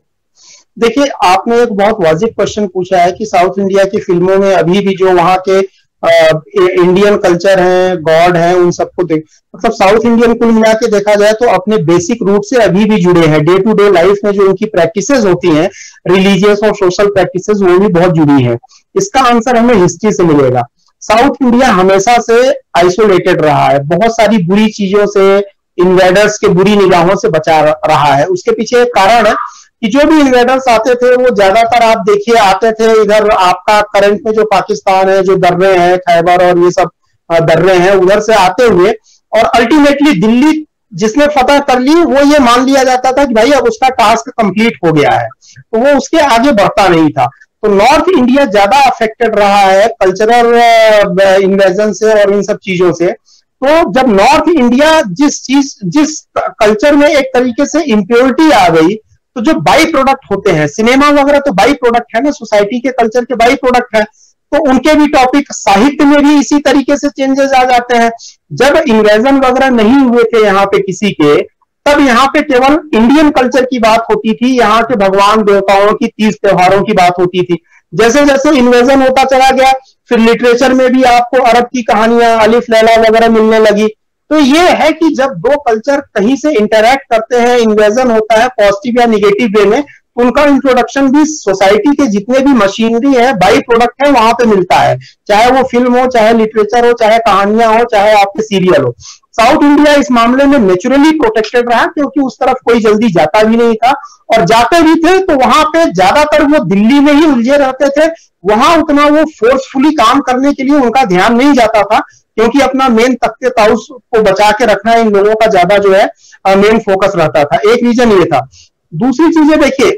देखिए, आपने एक बहुत वाजिब क्वेश्चन पूछा है कि साउथ इंडिया की फिल्मों में अभी भी जो वहां के इंडियन कल्चर हैं, गॉड हैं, उन सबको मतलब साउथ इंडियन कुल मिला के देखा जाए तो अपने बेसिक रूप से अभी भी जुड़े हैं। डे टू डे लाइफ में जो उनकी प्रैक्टिसेस होती हैं, रिलीजियस और सोशल प्रैक्टिसेस, वो भी बहुत जुड़ी हैं। इसका आंसर हमें हिस्ट्री से मिलेगा। साउथ इंडिया हमेशा से आइसोलेटेड रहा है, बहुत सारी बुरी चीजों से, इन्वेडर्स के बुरी निगाहों से बचा रहा है। उसके पीछे एक कारण है कि जो भी इन्वेडर्स आते थे वो ज्यादातर आप देखिए आते थे इधर, आपका करंट में जो पाकिस्तान है, जो दर्रे हैं, खैबर और ये सब दर्रे हैं, उधर से आते हुए, और अल्टीमेटली दिल्ली जिसने फतह कर ली वो ये मान लिया जाता था कि भाई अब उसका टास्क कंप्लीट हो गया है, तो वो उसके आगे बढ़ता नहीं था। तो नॉर्थ इंडिया ज्यादा अफेक्टेड रहा है कल्चरल इन्वेजन से और इन सब चीजों से। तो जब नॉर्थ इंडिया जिस कल्चर में एक तरीके से इम्प्योरिटी आ गई, तो जो बाई प्रोडक्ट होते हैं, सिनेमा वगैरह तो बाई प्रोडक्ट है ना, सोसाइटी के कल्चर के बाई प्रोडक्ट है, तो उनके भी टॉपिक साहित्य में भी इसी तरीके से चेंजेस आ जाते हैं। जब इन्वेजन वगैरह नहीं हुए थे यहाँ पे किसी के, तब यहाँ पे केवल इंडियन कल्चर की बात होती थी, यहाँ के भगवान देवताओं की, तीज त्योहारों की बात होती थी। जैसे जैसे इन्वेजन होता चला गया, फिर लिटरेचर में भी आपको अरब की कहानियां, अलिफ लैला वगैरह मिलने लगी। तो ये है कि जब दो कल्चर कहीं से इंटरैक्ट करते हैं, इन्वेजन होता है पॉजिटिव या निगेटिव वे में, उनका इंट्रोडक्शन भी सोसाइटी के जितने भी मशीनरी है, बाई प्रोडक्ट है, वहां पे मिलता है, चाहे वो फिल्म हो, चाहे लिटरेचर हो, चाहे कहानियां हो, चाहे आपके सीरियल हो। साउथ इंडिया इस मामले में नेचुरली प्रोटेक्टेड रहा, क्योंकि उस तरफ कोई जल्दी जाता भी नहीं था, और जाते भी थे तो वहां पे ज्यादातर वो दिल्ली में ही उलझे रहते थे। वहां उतना वो फोर्सफुली काम करने के लिए उनका ध्यान नहीं जाता था, क्योंकि अपना मेन तख्ते ताउस को बचा के रखना इन लोगों का ज्यादा जो है मेन फोकस रहता था। एक रीजन ये था। दूसरी चीजें देखिए,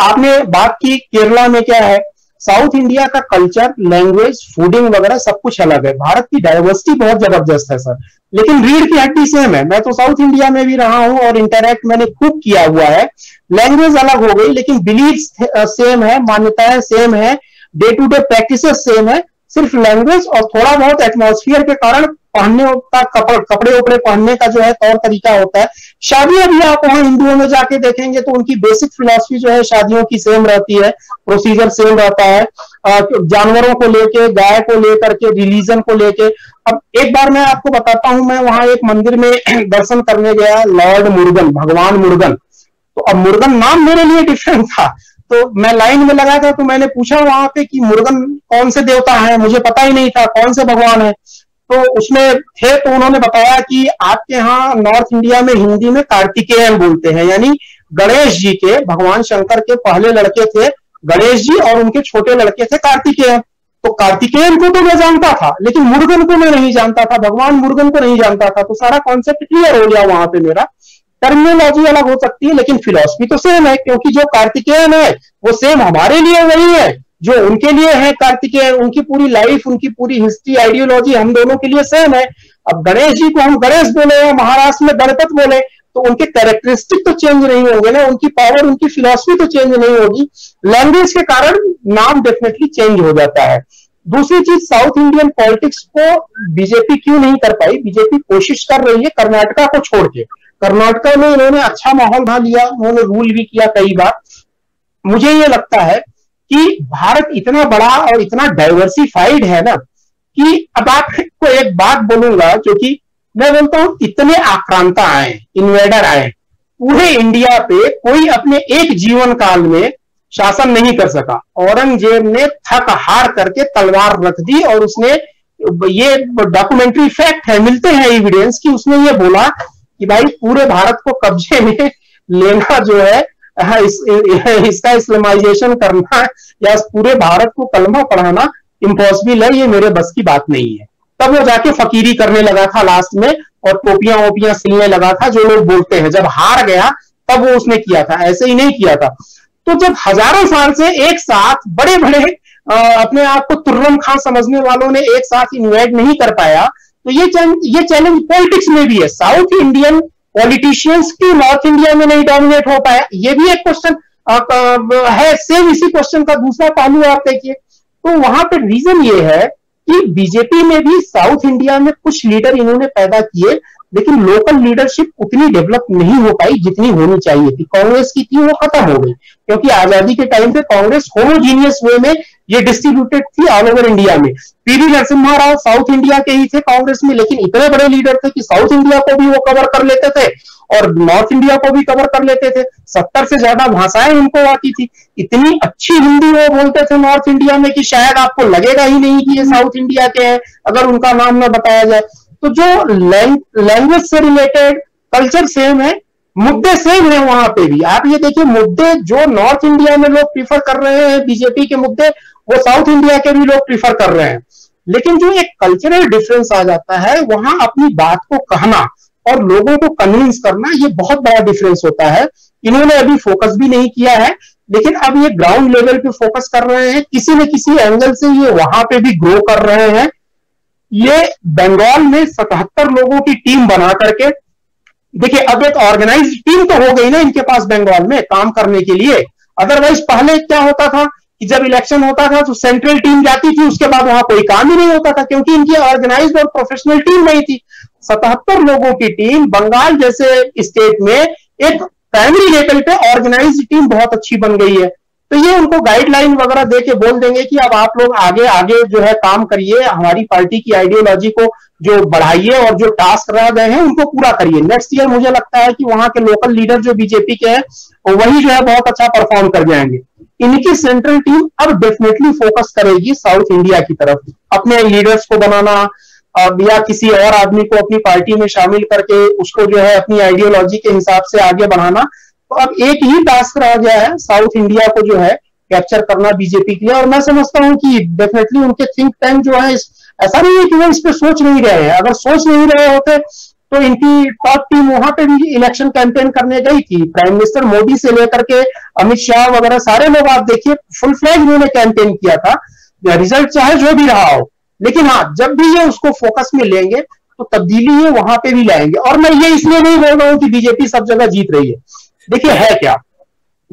आपने बात की केरला में क्या है। साउथ इंडिया का कल्चर, लैंग्वेज, फूडिंग वगैरह सब कुछ अलग है। भारत की डाइवर्सिटी बहुत जबरदस्त है सर, लेकिन रीढ़ की हड्डी सेम है। मैं तो साउथ इंडिया में भी रहा हूं और इंटरैक्ट मैंने खूब किया हुआ है। लैंग्वेज अलग हो गई, लेकिन बिलीव्स सेम है, मान्यताएं सेम है, day to day practices same है। सिर्फ लैंग्वेज और थोड़ा बहुत एटमॉस्फियर के कारण पहनने का कपड़े पहनने का जो है तौर तरीका होता है। शादियां भी आप वहां हिंदुओं में जाके देखेंगे तो उनकी बेसिक फिलॉसफी जो है शादियों की सेम रहती है, प्रोसीजर सेम रहता है, जानवरों को लेके, गाय को लेकर के, रिलीजन को लेके। अब एक बार मैं आपको बताता हूं, मैं वहां एक मंदिर में दर्शन करने गया, लॉर्ड मुरुगन, भगवान मुरुगन। तो अब मुरुगन नाम मेरे लिए डिफरेंट था, तो मैं लाइन में लगा था, तो मैंने पूछा वहां पे कि मुर्गन कौन से देवता है, मुझे पता ही नहीं था कौन से भगवान है। तो उसमें थे तो उन्होंने बताया कि आपके यहाँ नॉर्थ इंडिया में हिंदी में कार्तिकेयन बोलते हैं, यानी गणेश जी के, भगवान शंकर के पहले लड़के थे गणेश जी और उनके छोटे लड़के थे कार्तिकेयन। तो कार्तिकेयन को तो मैं जानता था, लेकिन मुर्गन को मैं नहीं जानता था, भगवान मुर्गन को नहीं जानता था। तो सारा कॉन्सेप्ट क्लियर हो गया वहां पे मेरा। टर्मिनोलॉजी अलग हो सकती है, लेकिन फिलॉसफी तो सेम है, क्योंकि जो कार्तिकेयन है वो सेम हमारे लिए वही है, जो उनके लिए है कार्तिकेय, उनकी पूरी लाइफ, उनकी पूरी हिस्ट्री, आइडियोलॉजी हम दोनों के लिए सेम है। अब गणेश जी को हम गणेश बोले या महाराष्ट्र में गणपत बोले तो उनके कैरेक्टरिस्टिक तो चेंज नहीं होंगे ना, उनकी पावर, उनकी फिलॉसफी तो चेंज नहीं होगी। लैंग्वेज के कारण नाम डेफिनेटली चेंज हो जाता है। दूसरी चीज, साउथ इंडियन पॉलिटिक्स को बीजेपी क्यों नहीं कर पाई? बीजेपी कोशिश कर रही है कर्नाटका को छोड़ के। कर्नाटका में इन्होंने अच्छा माहौल बना लिया, उन्होंने रूल भी किया कई बार। मुझे ये लगता है कि भारत इतना बड़ा और इतना डाइवर्सिफाइड है ना, कि अब आपको एक बात बोलूंगा जो कि मैं बोलता हूं, इतने आक्रांता आए, इन्वेडर आए, पूरे इंडिया पे कोई अपने एक जीवन काल में शासन नहीं कर सका। औरंगजेब ने थक हार करके तलवार रख दी और उसने, ये डॉक्यूमेंट्री फैक्ट है, मिलते हैं एविडेंस, कि उसने ये बोला कि भाई पूरे भारत को कब्जे में लेना जो है, इसका इस्लामाइजेशन करना या पूरे भारत को कलमा पढ़ाना इम्पॉसिबल है, ये मेरे बस की बात नहीं है। तब वो जाके फकीरी करने लगा था लास्ट में, और टोपियां वोपियां सिलने लगा था, जो लोग बोलते हैं। जब हार गया तब वो उसने किया था, ऐसे ही नहीं किया था। तो जब हजारों साल से एक साथ बड़े बड़े अपने आप को तुर्रम खान समझने वालों ने एक साथ इन्वेड नहीं कर पाया, तो ये चैलेंज पॉलिटिक्स में भी है। साउथ इंडियन पॉलिटिशियंस क्यों नॉर्थ इंडिया में नहीं डोमिनेट हो पाया, ये भी एक क्वेश्चन है। सेम इसी क्वेश्चन का दूसरा पहलू आप देखिए, तो वहां पर रीजन ये है कि बीजेपी में भी साउथ इंडिया में कुछ लीडर इन्होंने पैदा किए, लेकिन लोकल लीडरशिप उतनी डेवलप नहीं हो पाई जितनी होनी चाहिए थी। कांग्रेस की थी, वो खत्म हो गई, क्योंकि आजादी के टाइम पे कांग्रेस होमोजीनियस वे में ये डिस्ट्रीब्यूटेड थी ऑल ओवर इंडिया में। PV Narasimha Rao south India के ही थे कांग्रेस में, लेकिन इतने बड़े लीडर थे कि साउथ इंडिया को भी वो कवर कर लेते थे और नॉर्थ इंडिया को भी कवर कर लेते थे। 70 से ज्यादा भाषाएं उनको आती थी, इतनी अच्छी हिंदी वो बोलते थे नॉर्थ इंडिया में कि शायद आपको लगेगा ही नहीं कि ये साउथ इंडिया के हैं अगर उनका नाम ना बताया जाए। तो जो लैंग्वेज से रिलेटेड कल्चर सेम है, मुद्दे सेम है वहां पे भी। आप ये देखिए, मुद्दे जो नॉर्थ इंडिया में लोग प्रीफर कर रहे हैं बीजेपी के मुद्दे, वो साउथ इंडिया के भी लोग प्रीफर कर रहे हैं। लेकिन जो एक कल्चरल डिफरेंस आ जाता है, वहां अपनी बात को कहना और लोगों को कन्विंस करना, ये बहुत बड़ा डिफरेंस होता है। इन्होंने अभी फोकस भी नहीं किया है, लेकिन अब ये ग्राउंड लेवल पे फोकस कर रहे हैं। किसी न किसी एंगल से ये वहां पे भी ग्रो कर रहे हैं। ये बंगाल में 77 लोगों की टीम बना करके देखिए, अब एक ऑर्गेनाइज्ड टीम तो हो गई ना इनके पास बंगाल में काम करने के लिए। अदरवाइज पहले क्या होता था कि जब इलेक्शन होता था तो सेंट्रल टीम जाती थी, उसके बाद वहां कोई काम ही नहीं होता था, क्योंकि इनकी ऑर्गेनाइज्ड और प्रोफेशनल टीम नहीं थी। 77 लोगों की टीम बंगाल जैसे स्टेट में एक प्राइमरी लेवल पे ऑर्गेनाइज्ड टीम बहुत अच्छी बन गई है। तो ये उनको गाइडलाइन वगैरह दे के बोल देंगे कि अब आप लोग आगे आगे जो है काम करिए, हमारी पार्टी की आइडियोलॉजी को जो बढ़ाइए और जो टास्क रह गए हैं उनको पूरा करिए। नेक्स्ट ईयर मुझे लगता है कि वहां के लोकल लीडर जो बीजेपी के हैं वही जो है बहुत अच्छा परफॉर्म कर जाएंगे। इनकी सेंट्रल टीम अब डेफिनेटली फोकस करेगी साउथ इंडिया की तरफ, अपने लीडर्स को बनाना या किसी और आदमी को अपनी पार्टी में शामिल करके उसको जो है अपनी आइडियोलॉजी के हिसाब से आगे बढ़ाना। तो अब एक ही टास्क रह गया है साउथ इंडिया को जो है कैप्चर करना बीजेपी के लिए। और मैं समझता हूं कि डेफिनेटली उनके थिंक टैंक जो है, ऐसा नहीं है कि वो इस पे सोच नहीं रहे हैं। अगर सोच नहीं रहे होते तो इनकी टॉप टीम वहां पे भी इलेक्शन कैंपेन करने गई थी। प्राइम मिनिस्टर मोदी से लेकर के अमित शाह वगैरह सारे लोग आप देखिए फुल फ्लैग उन्होंने कैंपेन किया था, रिजल्ट चाहे जो भी रहा हो। लेकिन हाँ, जब भी ये उसको फोकस में लेंगे तो तब्दीली ये वहां पे भी लाएंगे। और मैं ये इसलिए नहीं बोल रहा हूँ कि बीजेपी सब जगह जीत रही है। देखिए है क्या,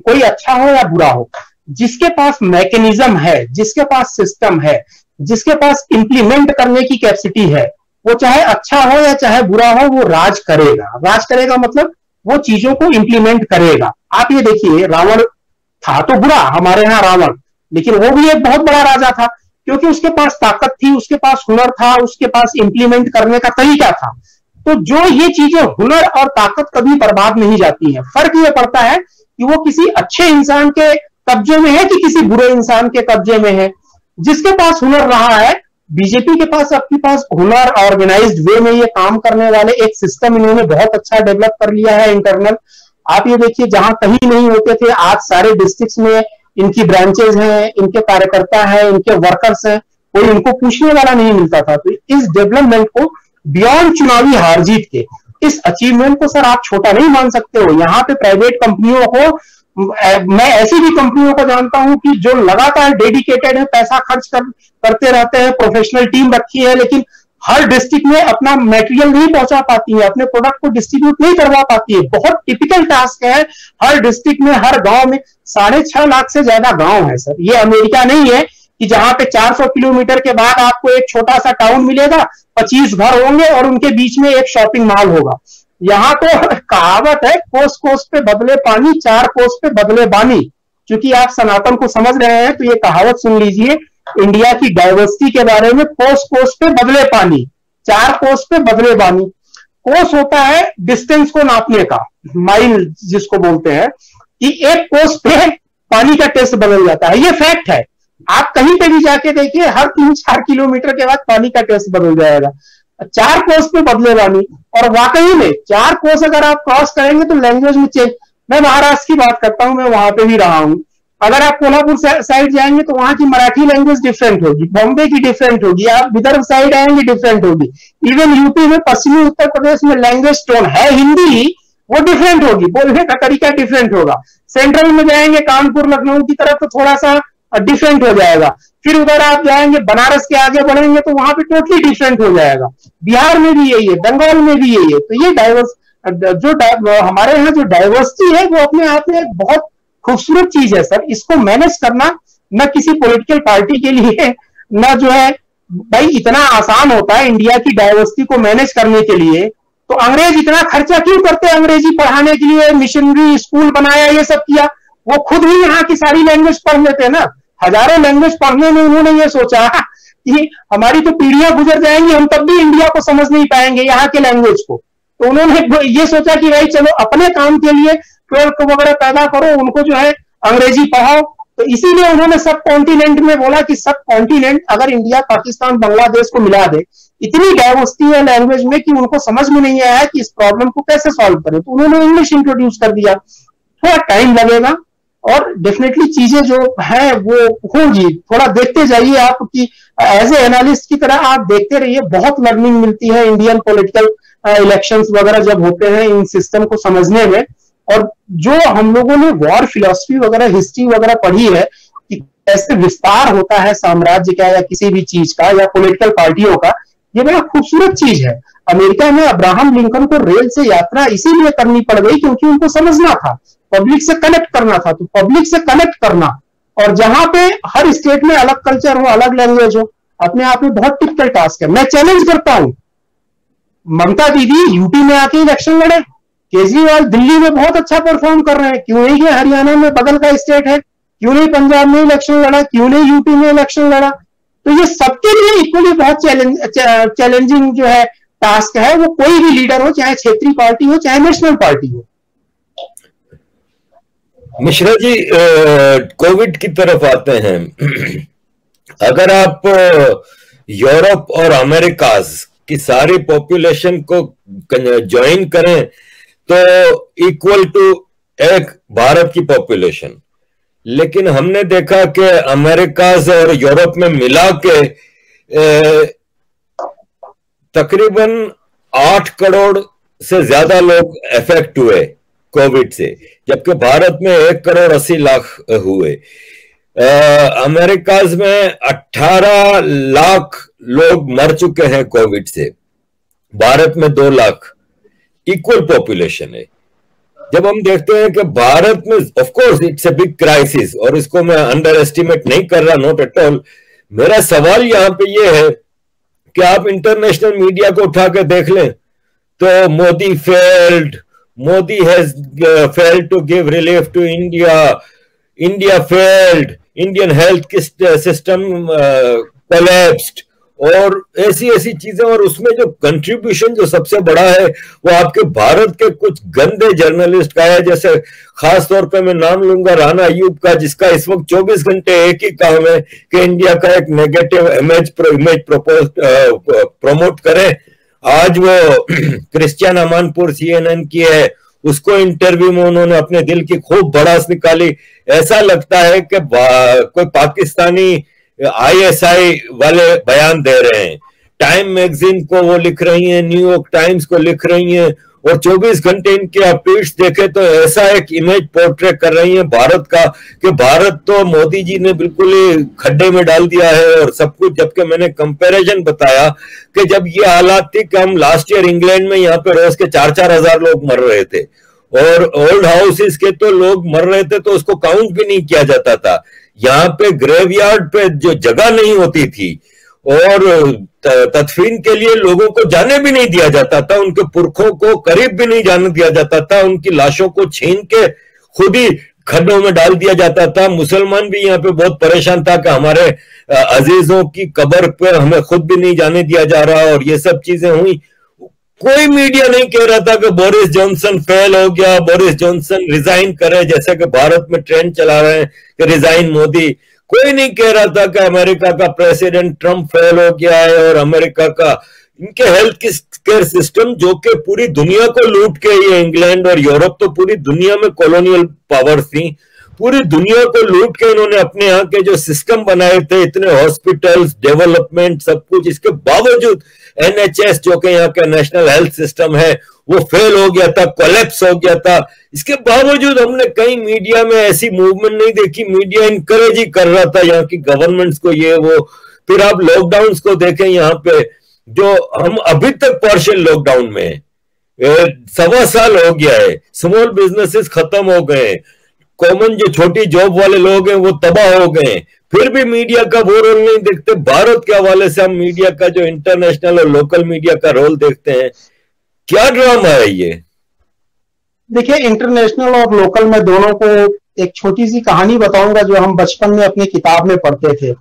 कोई अच्छा हो या बुरा हो, जिसके पास मैकेनिज्म है, जिसके पास सिस्टम है, जिसके पास इंप्लीमेंट करने की कैपेसिटी है, वो चाहे अच्छा हो या चाहे बुरा हो, वो राज करेगा। राज करेगा मतलब वो चीजों को इंप्लीमेंट करेगा। आप ये देखिए, रावण था तो बुरा हमारे यहाँ रावण, लेकिन वो भी एक बहुत बड़ा राजा था, क्योंकि उसके पास ताकत थी, उसके पास हुनर था, उसके पास इंप्लीमेंट करने का तरीका था। तो जो ये चीजें, हुनर और ताकत कभी बर्बाद नहीं जाती है। फर्क ये पड़ता है कि वो किसी अच्छे इंसान के कब्जे में है कि किसी बुरे इंसान के कब्जे में है। जिसके पास हुनर रहा है, बीजेपी के पास अपने पास हुनर, ऑर्गेनाइज्ड वे में ये काम करने वाले एक सिस्टम इन्होंने बहुत अच्छा डेवलप कर लिया है इंटरनल। आप ये देखिए, जहां कहीं नहीं होते थे, आज सारे डिस्ट्रिक्ट में इनकी ब्रांचेज हैं, इनके कार्यकर्ता हैं, इनके वर्कर्स हैं, कोई इनको पूछने वाला नहीं मिलता था। तो इस डेवलपमेंट को बियॉन्ड चुनावी हार जीत के, इस अचीवमेंट को सर आप छोटा नहीं मान सकते हो। यहाँ पे प्राइवेट कंपनियों को मैं ऐसी भी कंपनियों को जानता हूं कि जो लगातार डेडिकेटेड है, पैसा खर्च करते रहते हैं, प्रोफेशनल टीम रखी है, लेकिन हर डिस्ट्रिक्ट में अपना मटेरियल नहीं पहुंचा पाती है, अपने प्रोडक्ट को डिस्ट्रीब्यूट नहीं करवा पाती है। बहुत टिपिकल टास्क है हर डिस्ट्रिक्ट में, हर गांव में। 6.5 लाख से ज्यादा गांव है सर, ये अमेरिका नहीं है कि जहां पे 400 किलोमीटर के बाद आपको एक छोटा सा टाउन मिलेगा, 25 घर होंगे और उनके बीच में एक शॉपिंग मॉल होगा। यहाँ तो कहावत है, कोस कोस पे बदले पानी, 4 कोस पे बदले बानी। क्योंकि आप सनातन को समझ रहे हैं तो ये कहावत सुन लीजिए इंडिया की डाइवर्सिटी के बारे में, कोस कोस पे बदले पानी, 4 कोस पे बदले बानी। कोस होता है डिस्टेंस को नापने का, माइल जिसको बोलते हैं, कि 1 कोस पे पानी का टेस्ट बदल जाता है। ये फैक्ट है, आप कहीं पे भी जाके देखिए, हर 3-4 किलोमीटर के बाद पानी का टेस्ट बदल जाएगा। 4 कोस पे बदले वाली, और वाकई में 4 कोस अगर आप क्रॉस करेंगे तो लैंग्वेज में चेंज। मैं महाराष्ट्र की बात करता हूं, मैं वहां पे भी रहा हूं। अगर आप कोल्हापुर साइड जाएंगे तो वहां की मराठी लैंग्वेज डिफरेंट होगी, बॉम्बे की डिफरेंट होगी, आप विदर्भ साइड आएंगे डिफरेंट होगी। इवन यूपी में, पश्चिमी उत्तर प्रदेश में लैंग्वेज टोन है हिंदी, वो डिफरेंट होगी, बोलने का तरीका डिफरेंट होगा। सेंट्रल में जाएंगे कानपुर लखनऊ की तरफ तो थोड़ा सा डिफरेंट हो जाएगा। फिर उधर आप जाएंगे बनारस के आगे बढ़ेंगे तो वहां पे टोटली डिफरेंट हो जाएगा। बिहार में भी यही है, बंगाल में भी यही है। तो ये हमारे यहाँ जो डाइवर्सिटी है वो अपने आप में एक बहुत खूबसूरत चीज है सर। इसको मैनेज करना न किसी पॉलिटिकल पार्टी के लिए, न जो है भाई इतना आसान होता है इंडिया की डाइवर्सिटी को मैनेज करने के लिए। तो अंग्रेज इतना खर्चा क्यों करते हैं, अंग्रेजी पढ़ाने के लिए मिशनरी स्कूल बनाया, ये सब किया। वो खुद ही यहाँ की सारी लैंग्वेज पढ़ लेते हैं ना, हजारों लैंग्वेज पढ़ने में उन्होंने ये सोचा कि हमारी तो पीढ़ियां गुजर जाएंगी, हम तब भी इंडिया को समझ नहीं पाएंगे, यहाँ के लैंग्वेज को। तो उन्होंने ये सोचा कि भाई चलो अपने काम के लिए क्लर्क वगैरह पैदा करो, उनको जो है अंग्रेजी पढ़ाओ। तो इसीलिए उन्होंने सब कॉन्टिनेंट में बोला कि सब कॉन्टिनेंट अगर इंडिया, पाकिस्तान, बांग्लादेश को मिला दे, इतनी डाइवर्सिटी है लैंग्वेज में कि उनको समझ में नहीं आया कि इस प्रॉब्लम को कैसे सॉल्व करें। तो उन्होंने इंग्लिश इंट्रोड्यूस कर दिया। थोड़ा टाइम लगेगा और डेफिनेटली चीजें जो है वो होगी, थोड़ा देखते जाइए आप कि एज ए एनालिस्ट की तरह आप देखते रहिए, बहुत लर्निंग मिलती है इंडियन पॉलिटिकल इलेक्शंस वगैरह जब होते हैं, इन सिस्टम को समझने में। और जो हम लोगों ने वॉर फिलॉसफी वगैरह, हिस्ट्री वगैरह पढ़ी है कि कैसे विस्तार होता है साम्राज्य का या किसी भी चीज का या पोलिटिकल पार्टियों का, ये बड़ा खूबसूरत चीज है। अमेरिका में अब्राहम लिंकन को रेल से यात्रा इसीलिए करनी पड़ गई क्योंकि उनको समझना था, पब्लिक से कनेक्ट करना था। तो पब्लिक से कनेक्ट करना, और जहां पे हर स्टेट में अलग कल्चर हो, अलग लैंग्वेज हो, अपने आप में बहुत टिपिकल टास्क है। मैं चैलेंज करता हूं, ममता दीदी यूपी में आके इलेक्शन लड़े, केजरीवाल दिल्ली में बहुत अच्छा परफॉर्म कर रहे हैं, क्यों नहीं हरियाणा में, बगल का स्टेट है, क्यों नहीं पंजाब में इलेक्शन लड़ा, क्यों नहीं यूपी में इलेक्शन लड़ा। तो ये सबके लिए इक्वली बहुत चैलेंजिंग जो है टास्क है, वो कोई भी लीडर हो, चाहे क्षेत्रीय पार्टी हो, चाहे नेशनल पार्टी हो। मिश्रा जी, कोविड की तरफ आते हैं। अगर आप यूरोप और अमेरिकाज की सारी पॉपुलेशन को ज्वाइन करें तो इक्वल टू एक भारत की पॉपुलेशन, लेकिन हमने देखा कि अमेरिकाज और यूरोप में मिला के तकरीबन 8 करोड़ से ज्यादा लोग अफेक्ट हुए कोविड से, जबकि भारत में 1 करोड़ 80 लाख हुए। अमेरिकाज में 18 लाख लोग मर चुके हैं कोविड से, भारत में 2 लाख, इक्वल पॉपुलेशन है। जब हम देखते हैं कि भारत में, of course it's a big crisis, और इसको मैं अंडर एस्टिमेट नहीं कर रहा, नॉट एट ऑल। मेरा सवाल यहाँ पे ये है कि आप इंटरनेशनल मीडिया को उठा के देख लें तो Modi has failed to give relief to India. India failed. Indian health system collapsed. और ऐसी चीजें, और उसमें जो कंट्रीब्यूशन जो सबसे बड़ा है वो आपके भारत के कुछ गंदे जर्नलिस्ट का है। जैसे खास तौर पे मैं नाम लूंगा राना अयूब का, जिसका इस वक्त 24 घंटे एक ही काम है कि इंडिया का एक नेगेटिव इमेज प्रमोट करें। आज वो क्रिश्चियन अमानपुर CNN की है, उसको इंटरव्यू में उन्होंने अपने दिल की खूब भड़ास निकाली। ऐसा लगता है कि कोई पाकिस्तानी ISI वाले बयान दे रहे हैं। टाइम मैगजीन को वो लिख रही हैं, न्यूयॉर्क टाइम्स को लिख रही हैं, और 24 घंटे इनके अपीट्स देखे तो ऐसा एक इमेज पोर्ट्रेट कर रही है भारत का कि भारत तो मोदी जी ने बिल्कुल ही खड्डे में डाल दिया है और सब कुछ। जबकि मैंने कंपैरिजन बताया कि जब ये हालात थी कि हम लास्ट ईयर इंग्लैंड में यहाँ पे रोज के 4-4 हजार लोग मर रहे थे और ओल्ड हाउसेस के तो लोग मर रहे थे, तो उसको काउंट भी नहीं किया जाता था। यहाँ पे ग्रेवयार्ड पे जो जगह नहीं होती थी और तदफीन के लिए लोगों को जाने भी नहीं दिया जाता था, उनके पुरखों को करीब भी नहीं जाने दिया जाता था, उनकी लाशों को छीन के खुद ही खड्डों में डाल दिया जाता था। मुसलमान भी यहाँ पे बहुत परेशान था कि हमारे अजीजों की कब्र पर हमें खुद भी नहीं जाने दिया जा रहा और ये सब चीजें हुई। कोई मीडिया नहीं कह रहा था कि बोरिस जॉनसन फेल हो गया, बोरिस जॉनसन रिजाइन करे, जैसे कि भारत में ट्रेंड चला रहे हैं कि रिजाइन मोदी। कोई नहीं कह रहा था कि अमेरिका का प्रेसिडेंट ट्रम्प फेल हो गया है और अमेरिका का इनके हेल्थ केयर सिस्टम जो कि पूरी दुनिया को लूट के, ये इंग्लैंड और यूरोप तो पूरी दुनिया में कॉलोनियल पावर थी, पूरी दुनिया को लूट के इन्होंने अपने यहाँ के जो सिस्टम बनाए थे, इतने हॉस्पिटल्स, डेवलपमेंट, सब कुछ, इसके बावजूद NHS जो कि यहाँ का नेशनल हेल्थ सिस्टम है वो फेल हो गया था, कोलैप्स हो गया था। इसके बावजूद हमने कई मीडिया में ऐसी मूवमेंट नहीं देखी, मीडिया इनकरेज ही कर रहा था यहाँ की गवर्नमेंट्स को ये वो। फिर आप लॉकडाउन को देखें, यहाँ पे जो हम अभी तक पार्शियल लॉकडाउन में है, 1.25 साल हो गया है, स्मॉल बिजनेसेस खत्म हो गए, कॉमन जो छोटी जॉब वाले लोग हैं वो तबाह हो गए, फिर भी मीडिया का वो रोल नहीं देखते। भारत के हवाले से हम मीडिया का जो इंटरनेशनल और लोकल मीडिया का रोल देखते हैं, क्या ड्रामा है ये? देखिए, इंटरनेशनल और लोकल में दोनों को एक छोटी सी कहानी बताऊंगा जो हम बचपन में अपनी किताब में पढ़ते थे।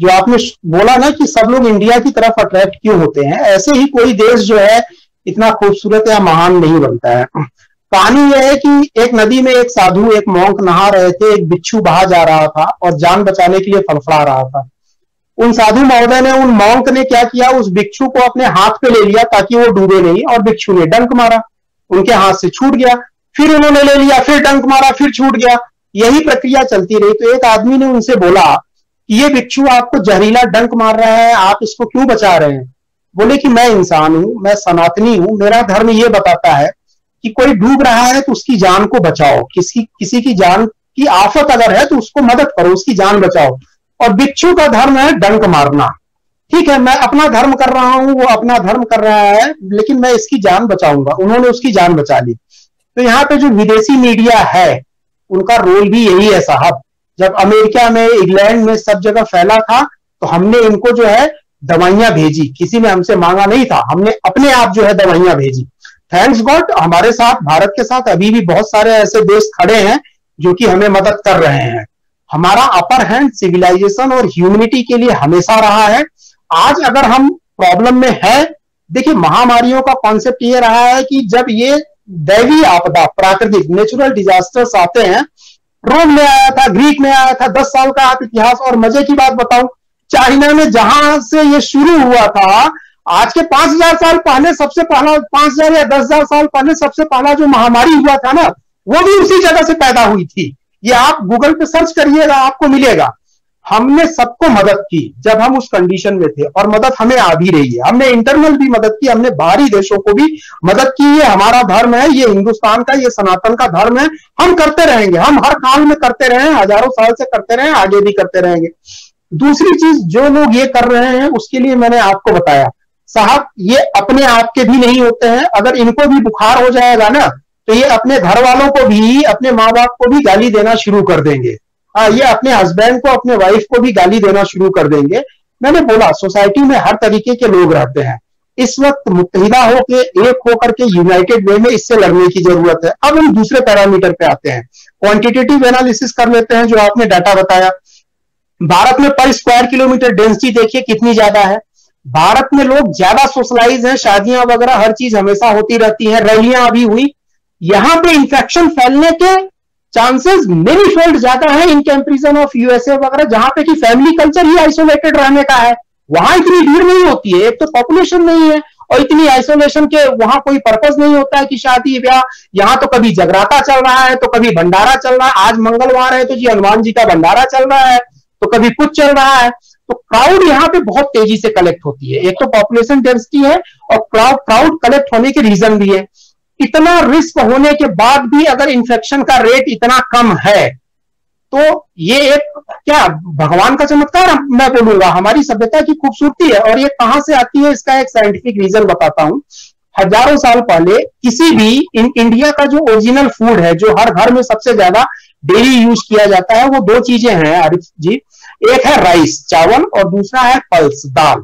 जो आपने बोला ना कि सब लोग इंडिया की तरफ अट्रैक्ट क्यों होते हैं, ऐसे ही कोई देश जो है इतना खूबसूरत या महान नहीं बनता है। कहानी यह है कि एक नदी में एक साधु, एक मॉन्क नहा रहे थे, एक बिच्छू बहा जा रहा था और जान बचाने के लिए फड़फड़ा रहा था। उन साधु महोदय ने, उन मॉन्क ने क्या किया, उस बिच्छू को अपने हाथ पे ले लिया ताकि वो डूबे नहीं, और बिच्छू ने डंक मारा, उनके हाथ से छूट गया, फिर उन्होंने ले लिया, फिर डंक मारा, फिर छूट गया, यही प्रक्रिया चलती रही। तो एक आदमी ने उनसे बोला कि ये बिच्छू आपको जहरीला डंक मार रहा है, आप इसको क्यों बचा रहे हैं? बोले कि मैं इंसान हूं, मैं सनातनी हूं, मेरा धर्म ये बताता है कि कोई डूब रहा है तो उसकी जान को बचाओ, किसी की जान की आफत अगर है तो उसको मदद करो, उसकी जान बचाओ, और बिच्छू का धर्म है डंक मारना। ठीक है, मैं अपना धर्म कर रहा हूं, वो अपना धर्म कर रहा है, लेकिन मैं इसकी जान बचाऊंगा। उन्होंने उसकी जान बचा ली। तो यहाँ पे जो विदेशी मीडिया है उनका रोल भी यही है साहब। जब अमेरिका में, इंग्लैंड में, सब जगह फैला था तो हमने इनको जो है दवाइयां भेजी, किसी ने हमसे मांगा नहीं था, हमने अपने आप जो है दवाइयां भेजी। थैंक्स गॉड हमारे साथ, भारत के साथ अभी भी बहुत सारे ऐसे देश खड़े हैं जो कि हमें मदद कर रहे हैं। हमारा अपर हैंड सिविलाइजेशन और ह्यूमैनिटी के लिए हमेशा रहा है। आज अगर हम प्रॉब्लम में है, देखिए महामारियों का कॉन्सेप्ट ये रहा है कि जब ये दैवी आपदा, प्राकृतिक नेचुरल डिजास्टर्स आते हैं, रोम में आया था, ग्रीक में आया था, 10 साल का आप इतिहास। और मजे की बात बताऊं, चाइना में जहां से ये शुरू हुआ था, आज के 5000 साल पहले सबसे पहला, 5000 या 10000 साल पहले सबसे पहला जो महामारी हुआ था ना, वो भी उसी जगह से पैदा हुई थी। ये आप गूगल पे सर्च करिएगा, आपको मिलेगा। हमने सबको मदद की जब हम उस कंडीशन में थे, और मदद हमें आ भी रही है। हमने इंटरनल भी मदद की, हमने बाहरी देशों को भी मदद की। ये हमारा धर्म है, ये हिंदुस्तान का, ये सनातन का धर्म है, हम करते रहेंगे, हम हर काल में करते रहे, हजारों साल से करते रहे, आगे भी करते रहेंगे। दूसरी चीज, जो लोग ये कर रहे हैं उसके लिए मैंने आपको बताया साहब, ये अपने आप के भी नहीं होते हैं। अगर इनको भी बुखार हो जाएगा ना तो ये अपने घर वालों को भी, अपने माँ बाप को भी गाली देना शुरू कर देंगे। ये अपने हस्बैंड को, अपने वाइफ को भी गाली देना शुरू कर देंगे। मैंने बोला सोसाइटी में हर तरीके के लोग रहते हैं। इस वक्त मुत्तहिदा होके, एक होकर के, यूनाइटेड वे में इससे लड़ने की जरूरत है। अब हम दूसरे पैरामीटर पे आते हैं, क्वांटिटेटिव एनालिसिस कर लेते हैं। जो आपने डाटा बताया, भारत में पर स्क्वायर किलोमीटर डेंसिटी देखिए कितनी ज्यादा है। भारत में लोग ज्यादा सोशलाइज हैं, शादियां वगैरह हर चीज हमेशा होती रहती है, रैलियां अभी हुई। यहाँ पे इंफेक्शन फैलने के चांसेस मेनी फोल्ड ज्यादा है इन कंपैरिजन ऑफ USA वगैरह, जहां पे कि फैमिली कल्चर ही आइसोलेटेड रहने का है। वहां इतनी भीड़ नहीं होती है, एक तो पॉपुलेशन नहीं है, और इतनी आइसोलेशन के वहां कोई पर्पज नहीं होता है कि शादी ब्याह। यहाँ तो कभी जगराता चल रहा है, तो कभी भंडारा चल रहा है, आज मंगलवार है तो जी हनुमान जी का भंडारा चल रहा है, तो कभी कुछ चल रहा है। तो क्राउड यहाँ पे बहुत तेजी से कलेक्ट होती है। एक तो पॉपुलेशन डेंसिटी है, और क्राउड कलेक्ट होने के रीजन भी है। इतना रिस्क होने के बाद भी अगर इन्फेक्शन का रेट इतना कम है तो ये एक क्या भगवान का चमत्कार मैं बोलूंगा, हमारी सभ्यता की खूबसूरती है। और ये कहां से आती है, इसका एक साइंटिफिक रीजन बताता हूं। हजारों साल पहले किसी भी इंडिया का जो ओरिजिनल फूड है, जो हर घर में सबसे ज्यादा डेली यूज किया जाता है, वो दो चीजें हैं आरिफ जी, एक है राइस चावल और दूसरा है पल्स दाल।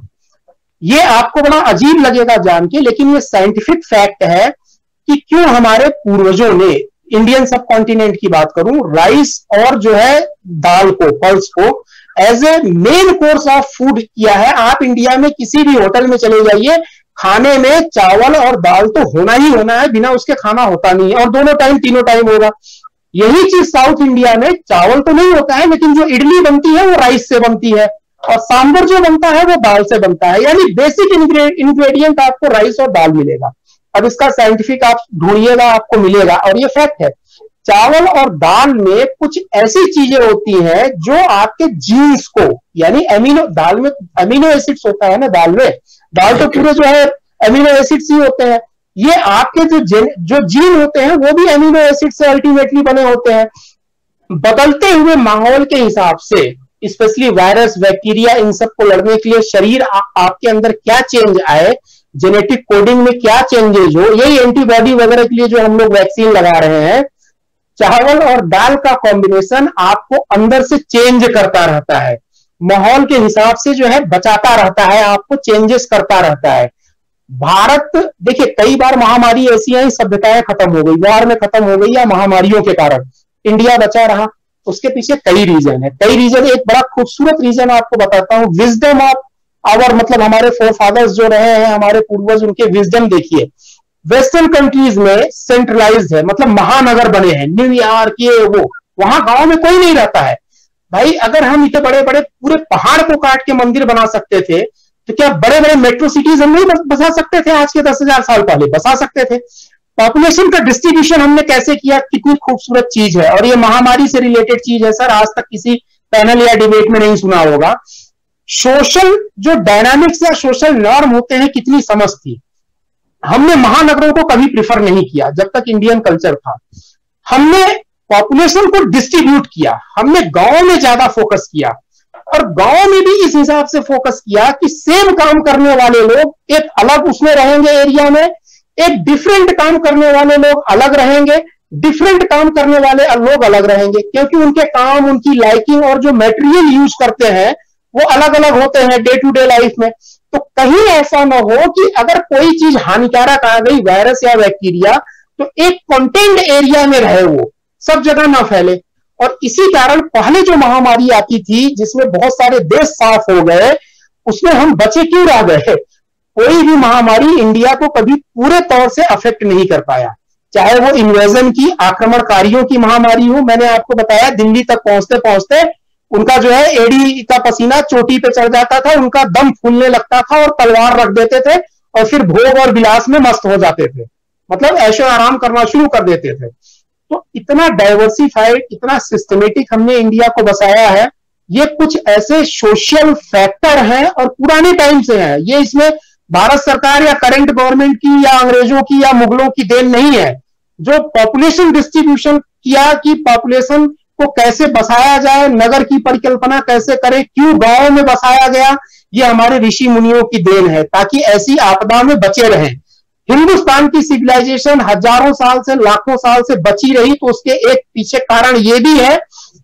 ये आपको बड़ा अजीब लगेगा जान के, लेकिन ये साइंटिफिक फैक्ट है कि क्यों हमारे पूर्वजों ने, इंडियन सब कॉन्टिनेंट की बात करूं, राइस और जो है दाल को, पल्स को as a main course of food किया है। आप इंडिया में किसी भी होटल में चले जाइए, खाने में चावल और दाल तो होना ही होना है, बिना उसके खाना होता नहीं है, और दोनों टाइम तीनों टाइम होगा। यही चीज साउथ इंडिया में चावल तो नहीं होता है, लेकिन जो इडली बनती है वो राइस से बनती है, और सांभर जो बनता है वो दाल से बनता है, यानी बेसिक इंग्रेडिएंट आपको राइस और दाल मिलेगा। अब इसका साइंटिफिक आप ढूंढिएगा, आपको मिलेगा, और ये फैक्ट है। चावल और दाल में कुछ ऐसी चीजें होती हैं जो आपके जीन्स को, यानी एमिनो, दाल में एमिनो एसिड्स होता है ना, दाल में, दाल तो पूरे जो है एमिनो एसिड्स ही होते हैं, ये आपके जो जीन होते हैं वो भी एमिनो एसिड से अल्टीमेटली बने होते हैं। बदलते हुए माहौल के हिसाब से, स्पेशली वायरस, बैक्टीरिया, इन सब को लड़ने के लिए शरीर आपके अंदर क्या चेंज आए, जेनेटिक कोडिंग में क्या चेंजेज हो, यही एंटीबॉडी वगैरह के लिए जो हम लोग वैक्सीन लगा रहे हैं, चावल और दाल का कॉम्बिनेशन आपको अंदर से चेंज करता रहता है, माहौल के हिसाब से जो है बचाता रहता है, आपको चेंजेस करता रहता है। भारत देखिए, कई बार महामारी ऐसी आई, सभ्यताएं खत्म हो गई, वार में खत्म हो गई या महामारियों के कारण, इंडिया बचा रहा। उसके पीछे कई रीजन है, कई रीजन। एक बड़ा खूबसूरत रीजन आपको बताता हूँ, विजडम ऑफ आवर, मतलब हमारे फोरफादर्स जो रहे हैं, हमारे पूर्वज, उनके विजडम देखिए। वेस्टर्न कंट्रीज में सेंट्रलाइज्ड है, मतलब महानगर बने हैं, न्यूयॉर्क ये वो, वहां गांव में कोई नहीं रहता है। भाई अगर हम इतने बड़े बड़े पूरे पहाड़ को काट के मंदिर बना सकते थे, तो क्या बड़े बड़े मेट्रो सिटीज हम नहीं बसा सकते थे? आज के 10,000 साल पहले बसा सकते थे। पॉपुलेशन का डिस्ट्रीब्यूशन हमने कैसे किया, कितनी खूबसूरत चीज है, और ये महामारी से रिलेटेड चीज है सर, आज तक किसी पैनल या डिबेट में नहीं सुना होगा। सोशल जो डायनामिक्स या सोशल नॉर्म होते हैं, कितनी समझ थी। हमने महानगरों को कभी प्रिफर नहीं किया जब तक इंडियन कल्चर था। हमने पॉपुलेशन को डिस्ट्रीब्यूट किया, हमने गांव में ज्यादा फोकस किया, और गांव में भी इस हिसाब से फोकस किया कि सेम काम करने वाले लोग एक अलग उसमें रहेंगे एरिया में, एक डिफरेंट काम करने वाले लोग अलग रहेंगे, डिफरेंट काम करने वाले लोग अलग रहेंगे, क्योंकि उनके काम, उनकी लाइकिंग और जो मटेरियल यूज करते हैं वो अलग अलग होते हैं डे टू डे लाइफ में। तो कहीं ऐसा ना हो कि अगर कोई चीज हानिकारक आ गई, वायरस या बैक्टीरिया, तो एक कंटेन्ड एरिया में रहे, वो सब जगह ना फैले। और इसी कारण पहले जो महामारी आती थी, जिसमें बहुत सारे देश साफ हो गए, उसमें हम बचे क्यों रह गए? कोई भी महामारी इंडिया को कभी पूरे तौर से अफेक्ट नहीं कर पाया, चाहे वो इन्वेजन की, आक्रमणकारियों की महामारी हो। मैंने आपको बताया, दिल्ली तक पहुंचते पहुंचते उनका जो है एड़ी का पसीना चोटी पे चढ़ जाता था, उनका दम फूलने लगता था और तलवार रख देते थे और फिर भोग और विलास में मस्त हो जाते थे, मतलब ऐशो आराम करना शुरू कर देते थे। तो इतना डाइवर्सिफाइड, इतना सिस्टमेटिक हमने इंडिया को बसाया है। ये कुछ ऐसे सोशल फैक्टर हैं और पुराने टाइम से हैं, ये इसमें भारत सरकार या करंट गवर्नमेंट की या अंग्रेजों की या मुगलों की देन नहीं है। जो पॉपुलेशन डिस्ट्रीब्यूशन किया कि पॉपुलेशन को कैसे बसाया जाए, नगर की परिकल्पना कैसे करें, क्यों गांव में बसाया गया, ये हमारे ऋषि मुनियों की देन है, ताकि ऐसी आपदा में बचे रहें। हिंदुस्तान की सिविलाइजेशन हजारों साल से, लाखों साल से बची रही, तो उसके एक पीछे कारण ये भी है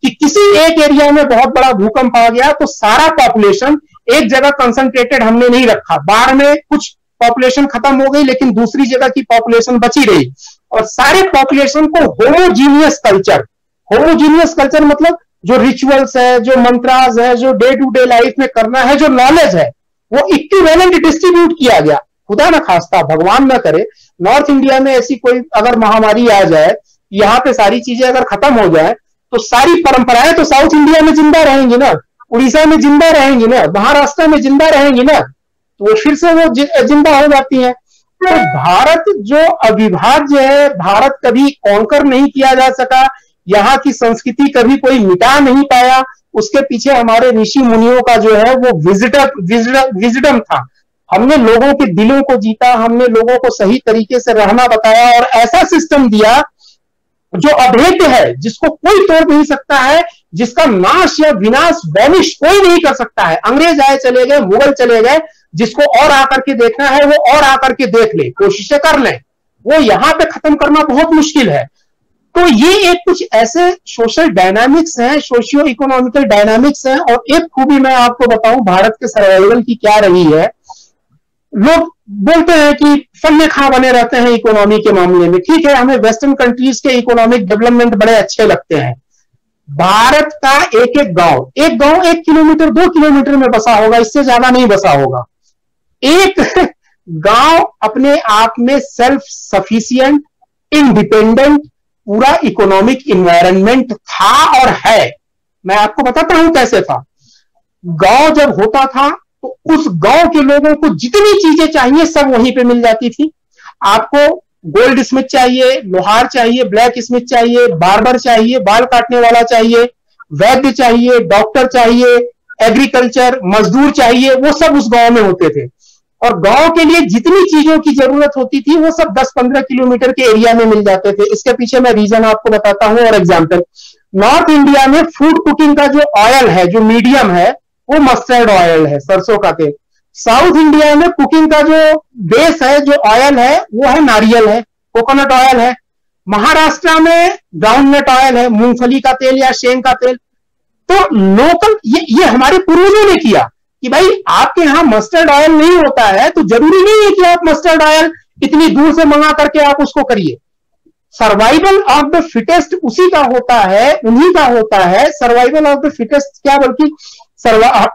कि किसी एक एरिया में बहुत बड़ा भूकंप आ गया तो सारा पॉपुलेशन एक जगह कंसंट्रेटेड हमने नहीं रखा। बाढ़ में कुछ पॉपुलेशन खत्म हो गई, लेकिन दूसरी जगह की पॉपुलेशन बची रही, और सारे पॉपुलेशन को होमोजीनियस कल्चर, होमोजीनियस कल्चर मतलब जो रिचुअल्स है, जो मंत्रास है, जो डे टू डे लाइफ में करना है, जो नॉलेज है, वो इक्विवेलेंट डिस्ट्रीब्यूट किया गया। खुदा ना खास्ता, भगवान ना करे, नॉर्थ इंडिया में ऐसी कोई अगर महामारी आ जाए, यहाँ पे सारी चीजें अगर खत्म हो जाए, तो सारी परंपराएं तो साउथ इंडिया में जिंदा रहेंगी ना, उड़ीसा में जिंदा रहेंगी ना, महाराष्ट्र में जिंदा रहेंगी ना, तो फिर से वो जिंदा हो जाती है। तो भारत जो अविभाज्य है, भारत कभी कॉन्कर नहीं किया जा सका, यहाँ की संस्कृति कभी कोई मिटा नहीं पाया, उसके पीछे हमारे ऋषि मुनियों का जो है वो विजडम था। हमने लोगों के दिलों को जीता, हमने लोगों को सही तरीके से रहना बताया और ऐसा सिस्टम दिया जो अभेद्य है, जिसको कोई तोड़ नहीं सकता है, जिसका नाश या विनाश वैनिश कोई नहीं कर सकता है। अंग्रेज आए चले गए, मुगल चले गए, जिसको और आकर के देखना है वो और आकर के देख ले, कोशिशें कर ले, वो यहाँ पे खत्म करना बहुत मुश्किल है। तो ये एक कुछ ऐसे सोशल डायनामिक्स हैं, सोशियो इकोनॉमिकल डायनामिक्स हैं। और एक खूबी मैं आपको बताऊं भारत के सर्वाइवल की क्या रही है, लोग बोलते हैं कि फन्ने खा बने रहते हैं इकोनॉमी के मामले में। ठीक है, हमें वेस्टर्न कंट्रीज के इकोनॉमिक डेवलपमेंट बड़े अच्छे लगते हैं। भारत का एक एक गांव, एक गांव 1 किलोमीटर 2 किलोमीटर में बसा होगा, इससे ज्यादा नहीं बसा होगा। एक गांव अपने आप में सेल्फ सफिशिएंट, इंडिपेंडेंट पूरा इकोनॉमिक इन्वायरमेंट था और है। मैं आपको बताता हूं कैसे था। गांव जब होता था तो उस गांव के लोगों को जितनी चीजें चाहिए सब वहीं पे मिल जाती थी। आपको गोल्ड स्मिथ चाहिए, लोहार चाहिए, ब्लैक स्मिथ चाहिए, बार्बर चाहिए, बाल काटने वाला चाहिए, वैद्य चाहिए, डॉक्टर चाहिए, एग्रीकल्चर मजदूर चाहिए, वो सब उस गांव में होते थे। और गांव के लिए जितनी चीजों की जरूरत होती थी वो सब 10-15 किलोमीटर के एरिया में मिल जाते थे। इसके पीछे मैं रीजन आपको बताता हूं और एग्जांपल। नॉर्थ इंडिया में फूड कुकिंग का जो ऑयल है, जो मीडियम है, वो मस्टर्ड ऑयल है, सरसों का तेल। साउथ इंडिया में कुकिंग का जो बेस है, जो ऑयल है, वो है नारियल है, कोकोनट ऑयल है। महाराष्ट्र में ग्राउंडनट ऑयल है, मूंगफली का तेल या शेंग का तेल। तो लोकल ये हमारे पूर्वजों ने किया कि भाई आपके यहाँ मस्टर्ड ऑयल नहीं होता है तो जरूरी नहीं है कि आप मस्टर्ड ऑयल इतनी दूर से मंगा करके आप उसको करिए। सर्वाइवल ऑफ द फिटेस्ट उसी का होता है, उन्हीं का होता है सर्वाइवल ऑफ द फिटेस्ट। क्या बल्कि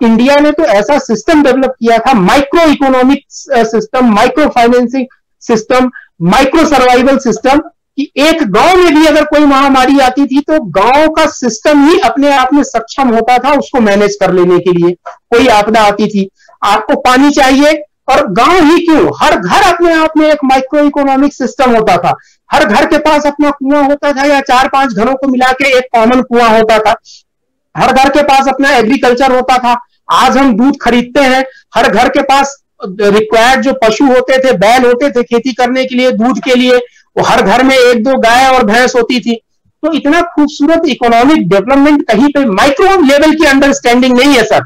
इंडिया ने तो ऐसा सिस्टम डेवलप किया था, micro economic system, micro financing system, micro survival system, कि एक गांव में भी अगर कोई महामारी आती थी तो गांव का सिस्टम ही अपने आप में सक्षम होता था उसको मैनेज कर लेने के लिए। कोई आपदा आती थी, आपको पानी चाहिए, और गांव ही क्यों, हर घर अपने आप में एक माइक्रो इकोनॉमिक सिस्टम होता था। हर घर के पास अपना कुआं होता था या 4-5 घरों को मिला के एक कॉमन कुआं होता था। हर घर के पास अपना एग्रीकल्चर होता था। आज हम दूध खरीदते हैं, हर घर के पास रिक्वायर्ड जो पशु होते थे, बैल होते थे खेती करने के लिए, दूध के लिए, वो हर घर में 1-2 गाय और भैंस होती थी। तो इतना खूबसूरत इकोनॉमिक डेवलपमेंट कहीं पे माइक्रो लेवल की अंडरस्टैंडिंग नहीं है सर।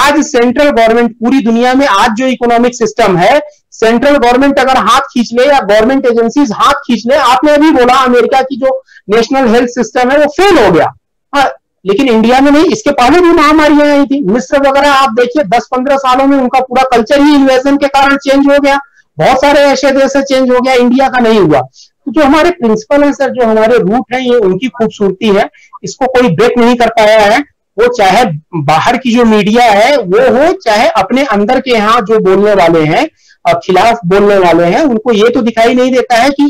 आज सेंट्रल गवर्नमेंट पूरी दुनिया में आज जो इकोनॉमिक सिस्टम है, सेंट्रल गवर्नमेंट अगर हाथ खींच ले या गवर्नमेंट एजेंसीज हाथ खींच ले, आपने अभी बोला अमेरिका की जो नेशनल हेल्थ सिस्टम है वो फेल हो गया। हाँ, लेकिन इंडिया में नहीं, इसके पहले भी महामारियां आई थी। मिस्र वगैरह आप देखिए, 10-15 सालों में उनका पूरा कल्चर ही इन्वेजन के कारण चेंज हो गया। बहुत सारे ऐसे देश चेंज हो गया, इंडिया का नहीं हुआ। तो जो हमारे प्रिंसिपल हैं सर, जो हमारे रूट हैं, ये उनकी खूबसूरती है, इसको कोई ब्रेक नहीं कर पाया है। वो चाहे बाहर की जो मीडिया है वो हो, चाहे अपने अंदर के यहाँ जो बोलने वाले हैं और खिलाफ बोलने वाले हैं, उनको ये तो दिखाई नहीं देता है कि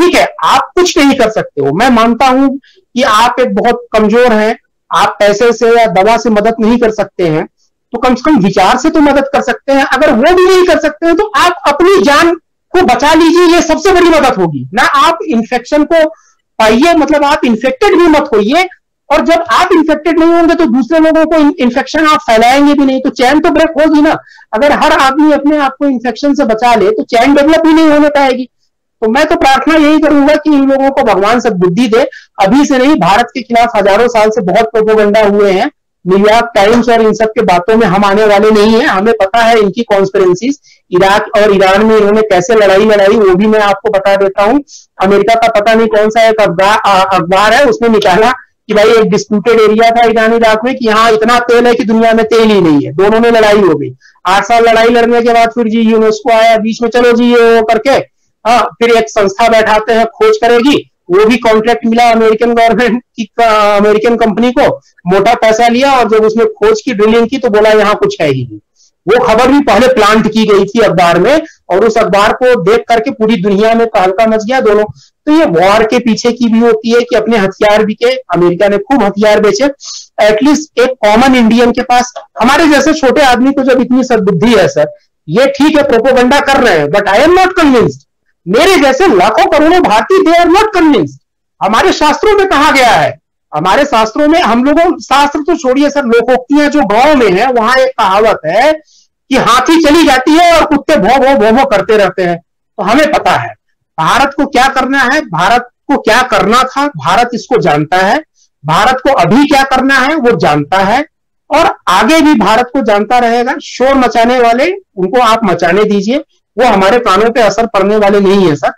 ठीक है आप कुछ नहीं कर सकते हो। मैं मानता हूं कि आप एक बहुत कमजोर हैं, आप पैसे से या दवा से मदद नहीं कर सकते हैं, तो कम से कम विचार से तो मदद कर सकते हैं। अगर वो भी नहीं कर सकते हैं तो आप अपनी जान को बचा लीजिए, ये सबसे बड़ी मदद होगी ना। आप इन्फेक्शन को पाइए, मतलब आप इन्फेक्टेड भी मत होइए, और जब आप इन्फेक्टेड नहीं होंगे तो दूसरे लोगों को इन्फेक्शन आप फैलाएंगे भी नहीं, तो चैन तो ब्रेक होगी ना। अगर हर आदमी अपने आप को इन्फेक्शन से बचा ले तो चैन डेवलप ही नहीं होने पाएगी। तो मैं तो प्रार्थना यही करूंगा कि इन लोगों को भगवान सद्बुद्धि दे। अभी से नहीं, भारत के खिलाफ हजारों साल से बहुत प्रोपेगेंडा हुए हैं। न्यूयॉर्क टाइम्स और इन सब के बातों में हम आने वाले नहीं हैं। हमें पता है इनकी कॉन्स्पिरेंसीज, इराक और ईरान में इन्होंने कैसे लड़ाई वो भी मैं आपको बता देता हूँ। अमेरिका का पता नहीं कौन सा एक अखबार है, उसने निकाला कि भाई एक डिस्प्यूटेड एरिया था ईरान इराक में, कि यहाँ इतना तेल है कि दुनिया में तेल ही नहीं है। दोनों में लड़ाई हो गई। 8 साल लड़ाई लड़ने के बाद फिर जी यूनेस्को आया बीच में, चलो जी ये करके, हाँ, फिर एक संस्था बैठाते हैं, खोज करेगी, वो भी कॉन्ट्रैक्ट मिला अमेरिकन गवर्नमेंट की, अमेरिकन कंपनी को, मोटा पैसा लिया, और जब उसने खोज की, ड्रिलिंग की, तो बोला यहाँ कुछ है ही नहीं। वो खबर भी पहले प्लांट की गई थी अखबार में, और उस अखबार को देख करके पूरी दुनिया में तहलका मच गया दोनों। तो ये वॉर के पीछे की भी होती है कि अपने हथियार बिके, अमेरिका ने खूब हथियार बेचे। एटलीस्ट एक कॉमन इंडियन के पास, हमारे जैसे छोटे आदमी को जब इतनी सद्बुद्धि है सर, ये ठीक है प्रोपेगेंडा कर रहे हैं, but I am not convinced. मेरे जैसे लाखों करोड़ों भारतीय दे आर नॉट कन्विंस्ड। हमारे शास्त्रों में कहा गया है, हमारे शास्त्रों में, हम लोगों शास्त्र तो छोड़िए सर, लोकोक्तियां जो गांव में है, वहां एक कहावत है कि हाथी चली जाती है और कुत्ते भौं भौं करते रहते हैं। तो हमें पता है भारत को क्या करना है, भारत को क्या करना था, भारत इसको जानता है, भारत को अभी क्या करना है वो जानता है और आगे भी भारत को जानता रहेगा। शोर मचाने वाले उनको आप मचाने दीजिए, वो हमारे कानों पे असर पड़ने वाले नहीं है सर।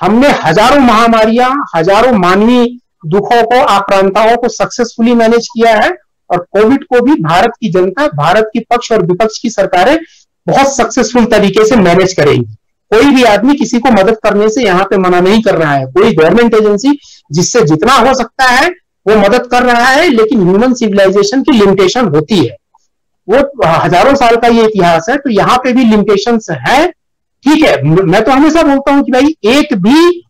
हमने हजारों महामारियां, हजारों मानवीय दुखों को, आक्रांताओं को सक्सेसफुली मैनेज किया है और कोविड को भी भारत की जनता, भारत की पक्ष और विपक्ष की सरकारें बहुत सक्सेसफुल तरीके से मैनेज करेंगी। कोई भी आदमी किसी को मदद करने से यहाँ पे मना नहीं कर रहा है, कोई गवर्नमेंट एजेंसी जिससे जितना हो सकता है वो मदद कर रहा है, लेकिन ह्यूमन सिविलाइजेशन की लिमिटेशन होती है, वो हजारों साल का ये इतिहास है। तो यहाँ पे भी लिमिटेशन है, ठीक है। मैं तो हमेशा बोलता हूं कि भाई एक भी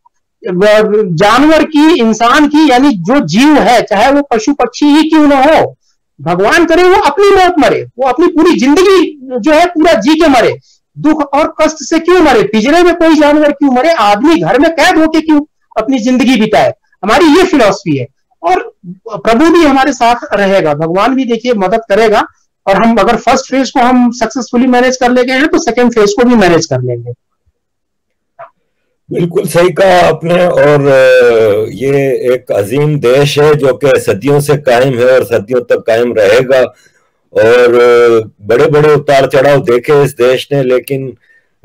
जानवर की, इंसान की, यानी जो जीव है, चाहे वो पशु पक्षी ही क्यों ना हो, भगवान करे वो अपनी मौत मरे, वो अपनी पूरी जिंदगी जो है पूरा जी के मरे, दुख और कष्ट से क्यों मरे, पिंजरे में कोई जानवर क्यों मरे, आदमी घर में कैद होके क्यों अपनी जिंदगी बिताए। हमारी ये फिलॉसफी है और प्रभु भी हमारे साथ रहेगा, भगवान भी देखिए मदद करेगा। और हम अगर फर्स्ट फेज को हम सक्सेसफुली मैनेज कर ले गए हैं तो सेकेंड फेज को भी मैनेज कर लेंगे। बिल्कुल सही कहा आपने। और ये एक अजीम देश है जो कि सदियों से कायम है और सदियों तक कायम रहेगा और बड़े बड़े उतार चढ़ाव देखे इस देश ने, लेकिन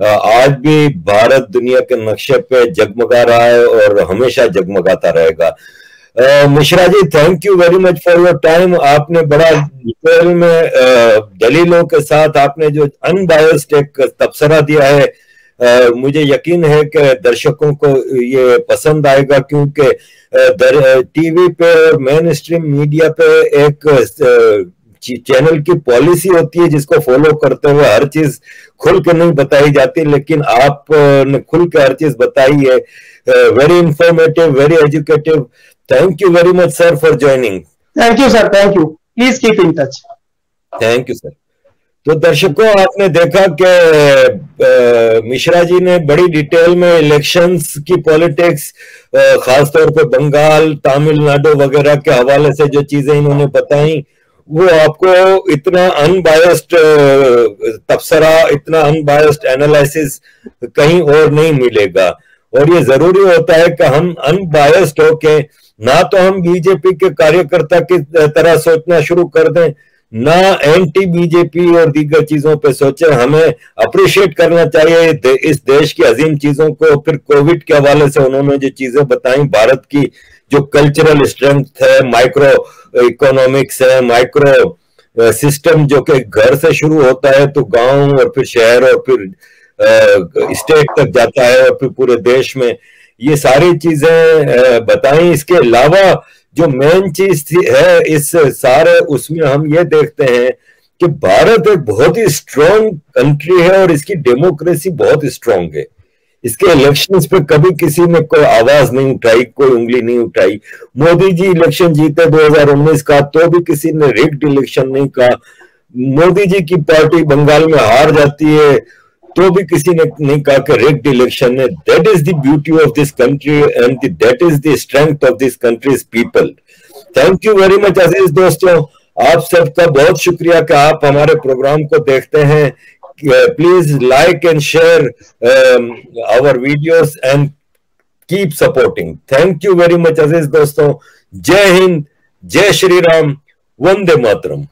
आज भी भारत दुनिया के नक्शे पे जगमगा रहा है और हमेशा जगमगाता रहेगा। Mishra ji, thank you very much for your time. आपने बड़ा डिटेल में दलीलों के साथ आपने जो अनबायस्ड एक तबसरा दिया है, मुझे यकीन है कि दर्शकों को ये पसंद आएगा, क्योंकि टीवी पे और मेन स्ट्रीम मीडिया पे एक चैनल की पॉलिसी होती है जिसको फॉलो करते हुए हर चीज खुल के नहीं बताई जाती, लेकिन आपने खुल के हर चीज बताई है। Very informative, very educative. Thank you very much, sir, for joining. Thank you, sir. Thank you. Please keep in touch. Thank you, sir. तो दर्शकों, आपने देखा कि मिश्रा जी ने बड़ी डिटेल में इलेक्शंस की पॉलिटिक्स, खासतौर पर बंगाल, तमिलनाडु वगैरह के हवाले से जो चीजें इन्होंने बताई, वो आपको इतना अनबायस्ड तबसरा, इतना अनबायस्ड एनालिसिस कहीं और नहीं मिलेगा। और ये जरूरी होता है कि हम अनबायस्ड होके, ना तो हम बीजेपी के कार्यकर्ता की तरह सोचना शुरू कर दें, ना एंटी बीजेपी और दीगर चीजों पे सोचें। हमें अप्रिशिएट करना चाहिए इस देश की अजीम चीजों को। फिर कोविड के हवाले से उन्होंने जो चीजें बताई, भारत की जो कल्चरल स्ट्रेंथ है, माइक्रो इकोनॉमिक्स है, माइक्रो सिस्टम जो कि घर से शुरू होता है तो गाँव और फिर शहर और फिर स्टेट तक जाता है और फिर पूरे देश में, ये सारी चीजें बताएं। इसके अलावा जो मेन चीज है इस सारे उसमें हम ये देखते हैं कि भारत एक बहुत ही स्ट्रॉन्ग कंट्री है और इसकी डेमोक्रेसी बहुत स्ट्रॉन्ग है। इसके इलेक्शंस पे कभी किसी ने कोई आवाज नहीं उठाई, कोई उंगली नहीं उठाई। मोदी जी इलेक्शन जीते 2019 का, तो भी किसी ने रिग्ड इलेक्शन नहीं कहा। मोदी जी की पार्टी बंगाल में हार जाती है, तो भी किसी ने नहीं कहा कि रिग्ड इलेक्शन है। That is the beauty of this country and that is the strength of this countries people. Thank you very much अजीज दोस्तों, आप सबका बहुत शुक्रिया कि आप हमारे प्रोग्राम को देखते हैं। Please like and share our videos and keep supporting. Thank you very much अजीज दोस्तों। जय हिंद, जय श्री राम, वंदे मातरम।